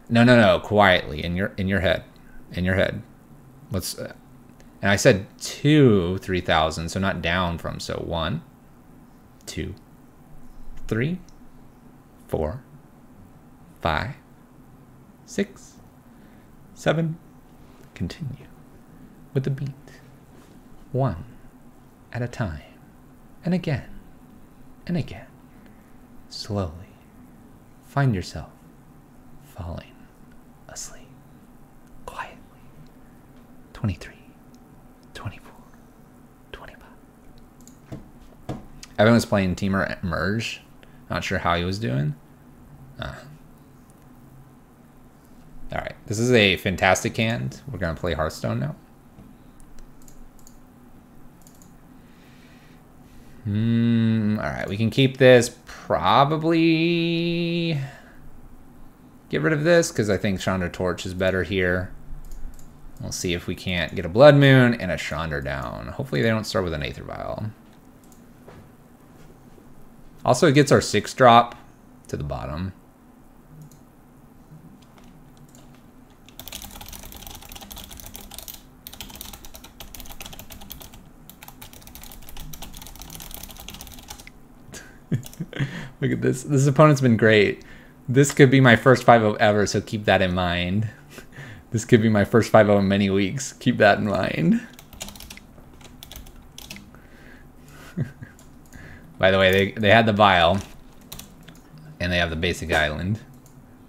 No, no, no. Quietly in your head, in your head. Let's. And I said 2 3,000, so not down from. So 1 2 3 4 5 6 7. Continue with the beat. One at a time, and again, and again. Slowly find yourself falling asleep, quietly. 23, 24, 25. Evan was playing Teamer at Merge. Not sure how he was doing. All right, this is a fantastic hand. We're gonna play Hearthstone now. All right, we can keep this, probably get rid of this because I think Chandra Torch is better here. We'll see if we can't get a Blood Moon and a Chandra down. Hopefully they don't start with an Aether Vial. Also, it gets our 6-drop to the bottom. Look at this. This opponent's been great. This could be my first 5-0 ever, so keep that in mind. This could be my first 5-0 in many weeks. Keep that in mind. By the way, they had the vial, and they have the basic island.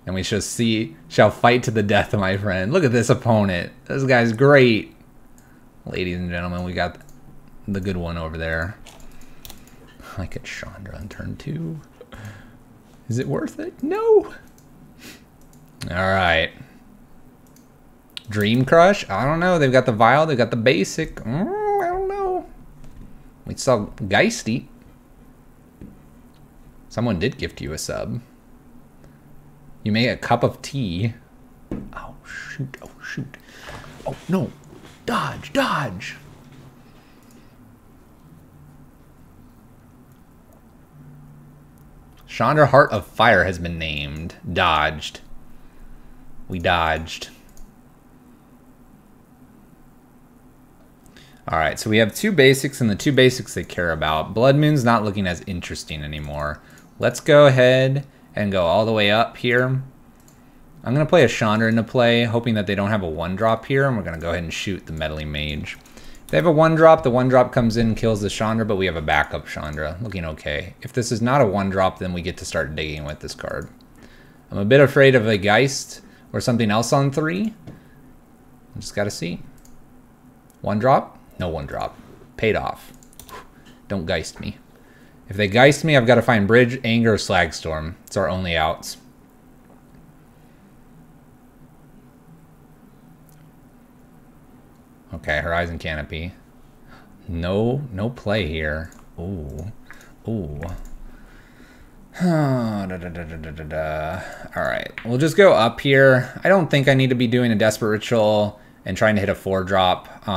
And we shall fight to the death, my friend. Look at this opponent. This guy's great. Ladies and gentlemen, we got the good one over there. I get Chandra on turn 2. Is it worth it? No. All right. Dream Crush? I don't know. They've got the vial. They've got the basic. I don't know. We saw Geisty. Someone did gift you a sub. You made a cup of tea. Oh, shoot. Oh, shoot. Oh, no. Dodge. Dodge. Chandra Heart of Fire has been named. Dodged. We dodged. All right, so we have two basics and the two basics they care about. Blood Moon's not looking as interesting anymore. Let's go ahead and go all the way up here. I'm going to play a Chandra into play, hoping that they don't have a 1-drop here, and we're going to go ahead and shoot the Meddling Mage. They have a 1-drop. The 1-drop comes in and kills the Chandra, but we have a backup Chandra. Looking okay. If this is not a 1-drop, then we get to start digging with this card. I'm a bit afraid of a Geist or something else on 3. I just got to see. 1-drop? No 1-drop. Paid off. Don't Geist me. If they Geist me, I've got to find Bridge, Anger, or Slagstorm. It's our only outs. Okay, Horizon Canopy. No play here. Ooh. Alright, we'll just go up here. I don't think I need to be doing a Desperate Ritual and trying to hit a 4-drop.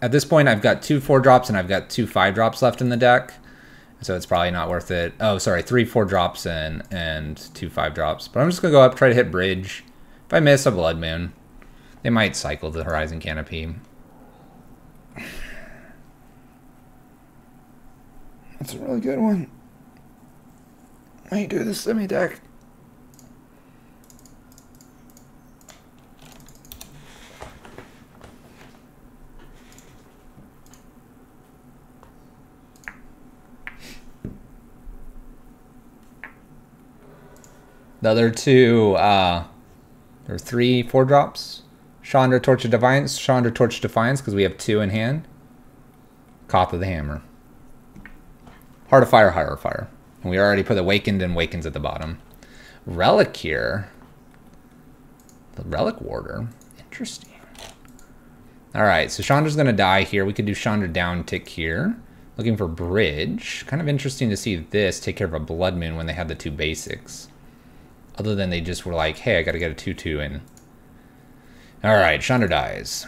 At this point, I've got two 4-drops and I've got two 5-drops left in the deck. So it's probably not worth it. Oh, sorry, three 4-drops and two 5-drops. But I'm just going to go up, try to hit Bridge. If I miss a Blood Moon, they might cycle the Horizon Canopy. That's a really good one. I do this semi deck. The other two, there are three 4-drops. Chandra Torch of Defiance, Chandra Torch of Defiance, because we have two in hand. Koth of the Hammer. Heart of Fire, Heart of Fire. And we already put Awakened and Wakens at the bottom. Relic here. The Relic Warder. Interesting. Alright, so Chandra's going to die here. We could do Chandra down tick here. Looking for Bridge. Kind of interesting to see this take care of a Blood Moon when they had the two basics. Other than they just were like, hey, I got to get a 2-2 in. Alright, Chandra dies.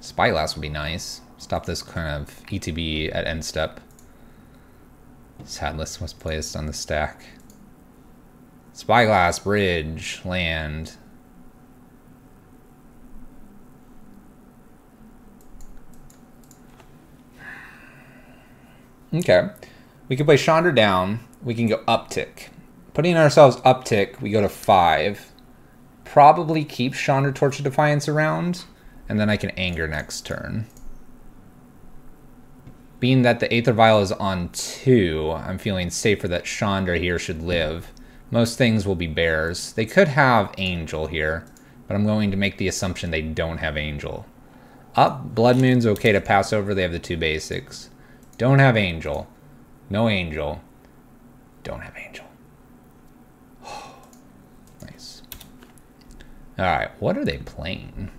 Spyglass would be nice. Stop this kind of ETB at end step. Sadless was placed on the stack. Spyglass, Bridge, land. Okay. We can play Chandra down. We can go uptick. Putting ourselves uptick, we go to 5. Probably keep Chandra Torch of Defiance around, and then I can anger next turn. Being that the Aether Vial is on 2, I'm feeling safer that Chandra here should live. Most things will be bears. They could have Angel here, but I'm going to make the assumption they don't have Angel. Up, Blood Moon's okay to pass over. They have the two basics. Don't have Angel. No Angel. Don't have Angel. Oh, nice. Alright, what are they playing?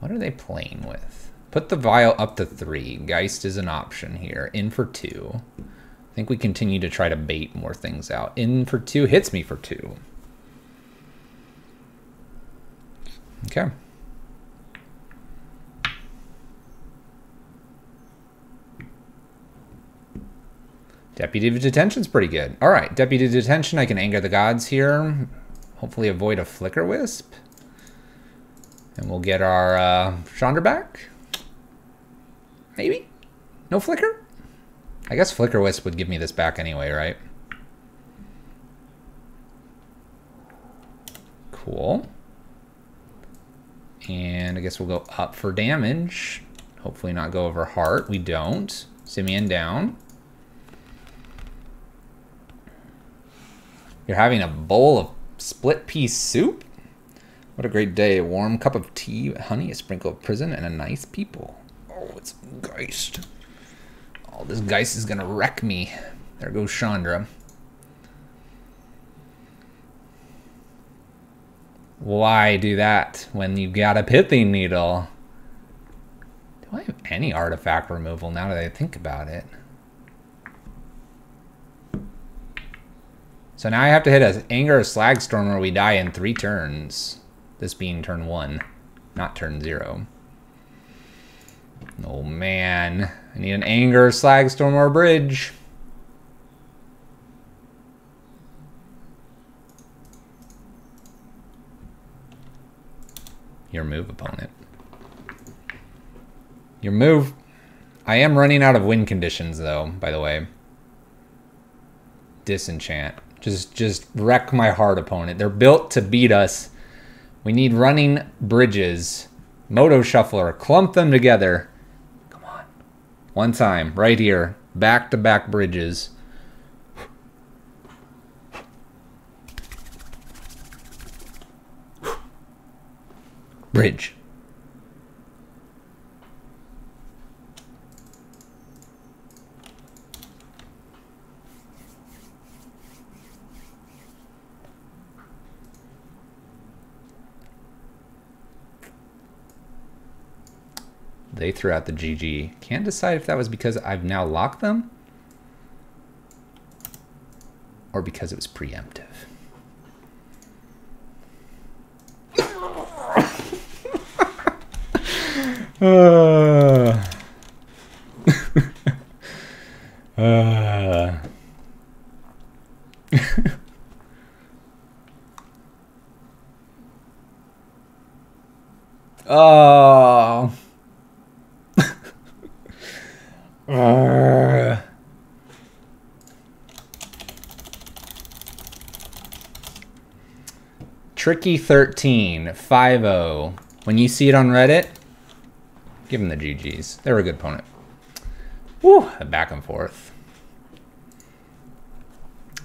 What are they playing with? Put the vial up to 3. Geist is an option here. In for 2. I think we continue to try to bait more things out. In for 2 hits me for 2. Okay. Deputy Detention's pretty good. All right, Deputy Detention, I can anger the gods here. Hopefully avoid a Flicker Wisp. And we'll get our Chandra back. Maybe? No Flicker? I guess Flicker Wisp would give me this back anyway, right? Cool. And I guess we'll go up for damage. Hopefully not go over Heart. We don't. Simeon down. You're having a bowl of split pea soup? What a great day. A warm cup of tea, honey, a sprinkle of prison, and a nice people. Oh, it's Geist. Oh, this Geist is gonna wreck me. There goes Chandra. Why do that when you've got a Pithing Needle? Do I have any artifact removal now that I think about it? So now I have to hit an Anger or Slag Storm or we die in 3 turns. This being turn 1, not turn 0. Oh man, I need an Anger, Slag Storm, or Bridge. Your move, opponent. Your move. I am running out of win conditions though, by the way. Disenchant. Just wreck my heart, opponent. They're built to beat us. We need running bridges. Moto Shuffler. Clump them together. Come on. One time. Right here. Back-to-back bridges. Bridge. They threw out the GG. Can't decide if that was because I've now locked them or because it was preemptive. Oh. Tricky 13, 5-0. When you see it on Reddit, give them the GGs. They were a good opponent. Woo, the back and forth.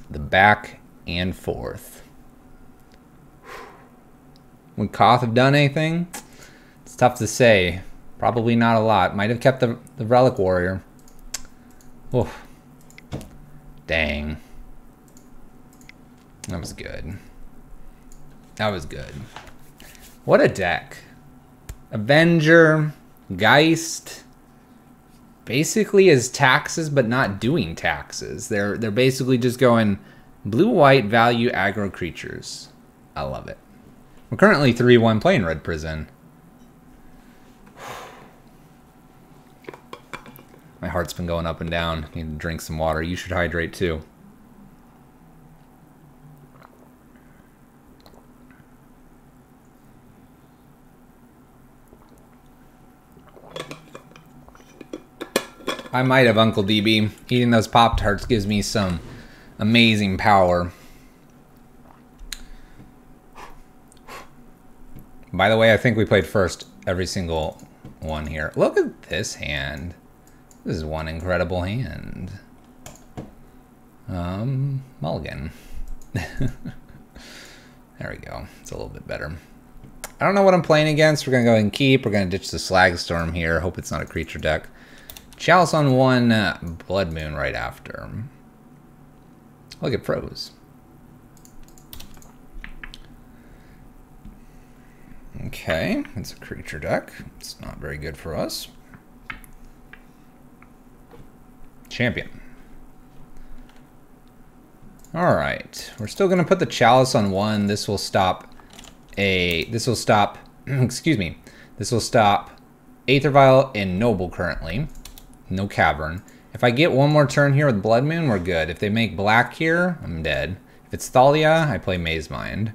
The back and forth. Would Koth have done anything? It's tough to say. Probably not a lot. Might have kept the Relic Warrior. Oof. Dang. That was good. That was good. What a deck. Avenger, Geist. Basically is taxes, but not doing taxes. They're basically just going blue-white value aggro creatures. I love it. We're currently 3-1 playing Red Prison. My heart's been going up and down. I need to drink some water. You should hydrate too. I might have Uncle DB. Eating those Pop-Tarts gives me some amazing power. By the way, I think we played first every single one here. Look at this hand. This is one incredible hand. Mulligan. There we go. It's a little bit better. I don't know what I'm playing against. We're going to go ahead and keep. We're going to ditch the Slag Storm here. Hope it's not a creature deck. Chalice on one, Blood Moon right after. Look at Froze. Okay, it's a creature deck. It's not very good for us. Champion. All right, we're still gonna put the Chalice on one. This will stop excuse me. This will stop Aether Vial and Noble currently. No Cavern. If I get one more turn here with Blood Moon, we're good. If they make black here, I'm dead. If it's Thalia, I play Maze Mind.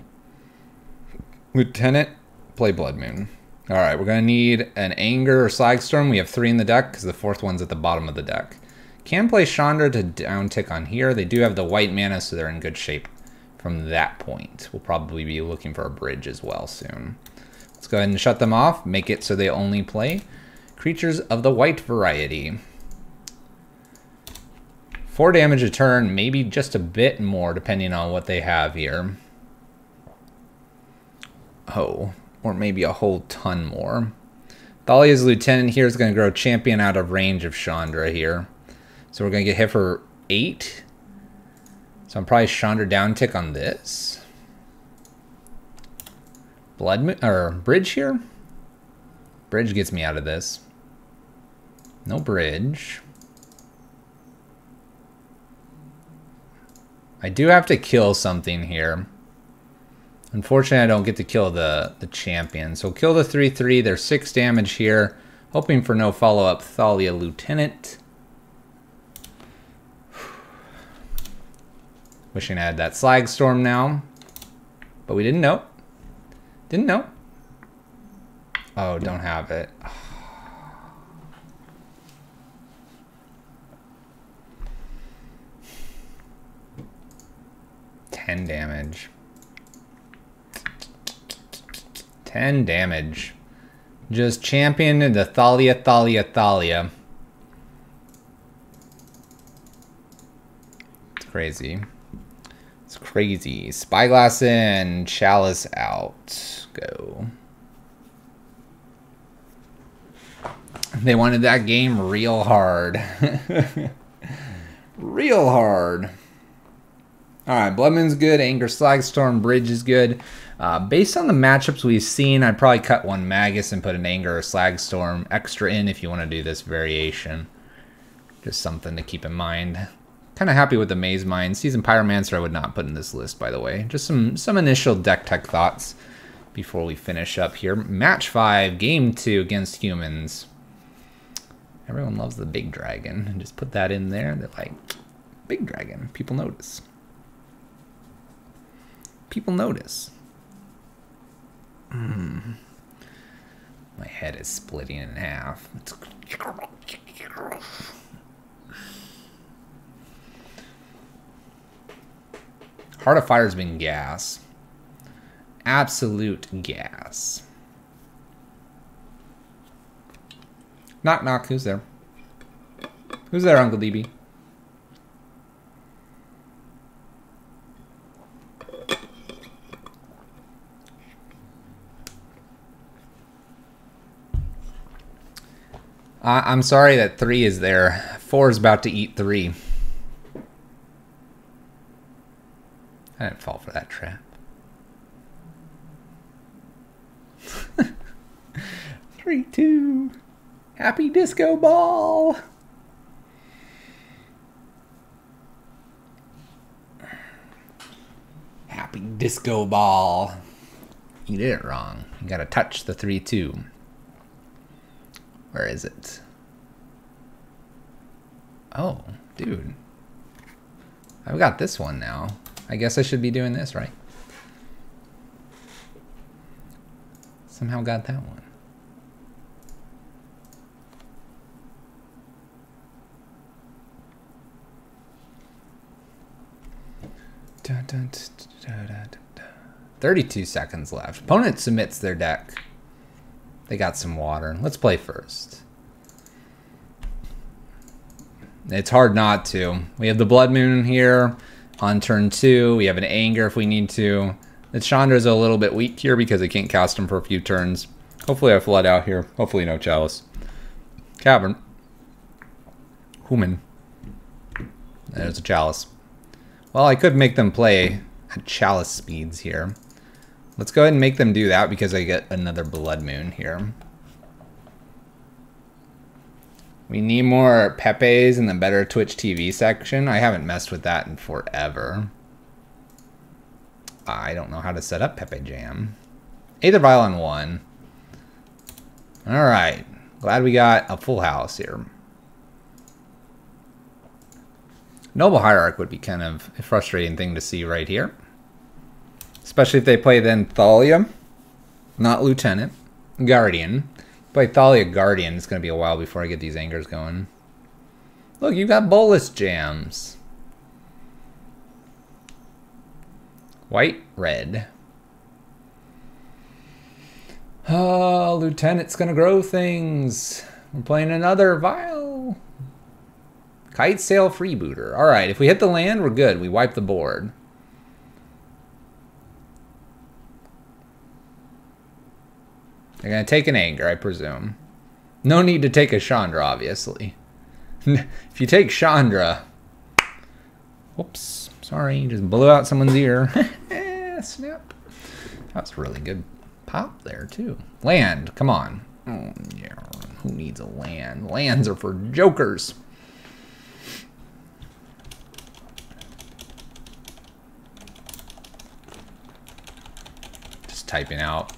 Lieutenant, play Blood Moon. All right, we're gonna need an Anger or Slagstorm. We have three in the deck because the fourth one's at the bottom of the deck. Can play Chandra to down tick on here. They do have the white mana, so they're in good shape from that point. We'll probably be looking for a bridge as well soon. Let's go ahead and shut them off, make it so they only play creatures of the white variety. 4 damage a turn, maybe just a bit more depending on what they have here. Oh, or maybe a whole ton more. Thalia's Lieutenant here is gonna grow Champion out of range of Chandra here. So we're gonna get hit for 8. So I'm probably Chandra down tick on this. Blood or bridge here. Bridge gets me out of this. No bridge. I do have to kill something here. Unfortunately, I don't get to kill the champion. So kill the 3/3. There's 6 damage here. Hoping for no follow-up Thalia Lieutenant. Wishing I had that Slag Storm now, but we didn't know. Didn't know. Oh, don't have it. Oh. 10 damage. 10 damage. Just champion the Thalia. It's crazy. Crazy. Spyglass in, Chalice out. Go. They wanted that game real hard. Real hard. Alright, Blood Moon's good, Anger Slagstorm, Bridge is good. Based on the matchups we've seen, I'd probably cut one Magus and put an Anger or Slagstorm extra in if you want to do this variation. Just something to keep in mind. Kind of happy with the Maze Mind. Seasoned Pyromancer I would not put in this list, by the way. Just some initial deck tech thoughts before we finish up here. Match 5, Game 2 against humans. Everyone loves the big dragon. And just put that in there. They're like, big dragon, people notice. People notice. My head is splitting in half. It's... Heart of Fire's been gas. Absolute gas. Knock, knock. Who's there? Who's there, Uncle DB? I'm sorry that 3 is there. 4 is about to eat 3. I didn't fall for that trap. 3, 2. Happy disco ball. Happy disco ball. You did it wrong. You gotta touch the 3-2. Where is it? Oh, dude. I've got this one now. I guess I should be doing this, right? Somehow got that one. Dun, dun, da, da, da, da. 32 seconds left. Opponent submits their deck. They got some water. Let's play first. It's hard not to. We have the Blood Moon here on turn 2. We have an Anger if we need to. The Chandra's a little bit weak here because I can't cast him for a few turns. Hopefully I flood out here. Hopefully no Chalice. Cavern. Human. There's a Chalice. Well, I could make them play at Chalice speeds here. Let's go ahead and make them do that because I get another Blood Moon here. We need more Pepes in the better Twitch TV section. I haven't messed with that in forever. I don't know how to set up Pepe Jam. Aether Vial on 1. All right. Glad we got a full house here. Noble Hierarch would be kind of a frustrating thing to see right here. Especially if they play then Thalia, not Lieutenant, Guardian. Play Thalia Guardian, it's going to be a while before I get these Angers going. Look, you got Bolus Jams. White, red. Oh, Lieutenant's going to grow things. We're playing another Vial. Kite Sail Freebooter. All right, if we hit the land, we're good. We wipe the board. They're going to take an Anger, I presume. No need to take a Chandra, obviously. If you take Chandra... Whoops, sorry, just blew out someone's ear. Snap. That's really good pop there, too. Land, come on. Oh, yeah. Who needs a land? Lands are for jokers. Just typing out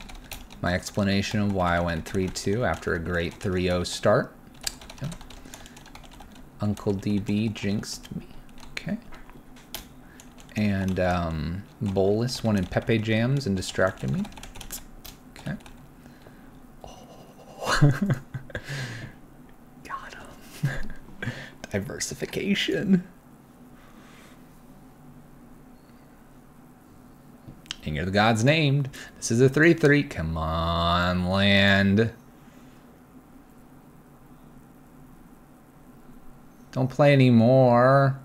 my explanation of why I went 3-2 after a great 3-0 start. Yep. Uncle DB jinxed me. Okay. And Bolus wanted Pepe Jams and distracted me. Okay. Oh. Got him. Diversification. Anger the God's named. This is a 3-3. Come on, land. Don't play anymore.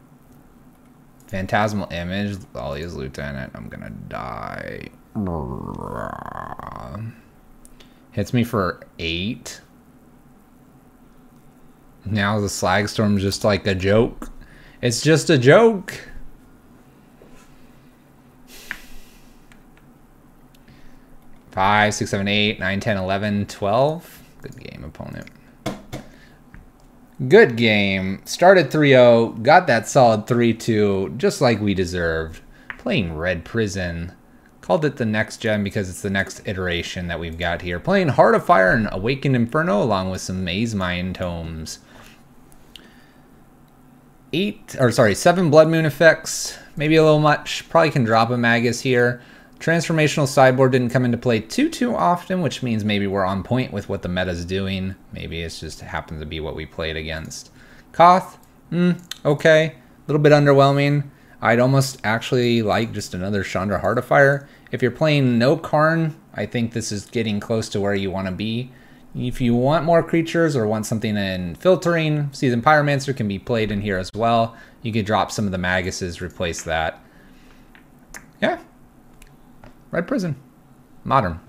Phantasmal Image. Lalia's Lieutenant. I'm gonna die. Hits me for 8. Now the Slagstorm's just like a joke. It's just a joke. 5, 6, 7, 8, 9, 10, 11, 12. Good game, opponent. Good game. Started 3-0. Got that solid 3-2, just like we deserved. Playing Red Prison. Called it the next gen because it's the next iteration that we've got here. Playing Heart of Fire and Awakened Inferno along with some Maze Mind tomes. 7 Blood Moon effects. Maybe a little much. Probably can drop a Magus here. Transformational sideboard didn't come into play too often, which means maybe we're on point with what the meta's doing. Maybe it's just happens to be what we played against. Koth, okay. A little bit underwhelming. I'd almost actually like just another Chandra Heart of Fire. If you're playing no Karn, I think this is getting close to where you want to be. If you want more creatures or want something in filtering, Seasoned Pyromancer can be played in here as well. You could drop some of the Maguses, replace that. Yeah. Red Prison. Modern.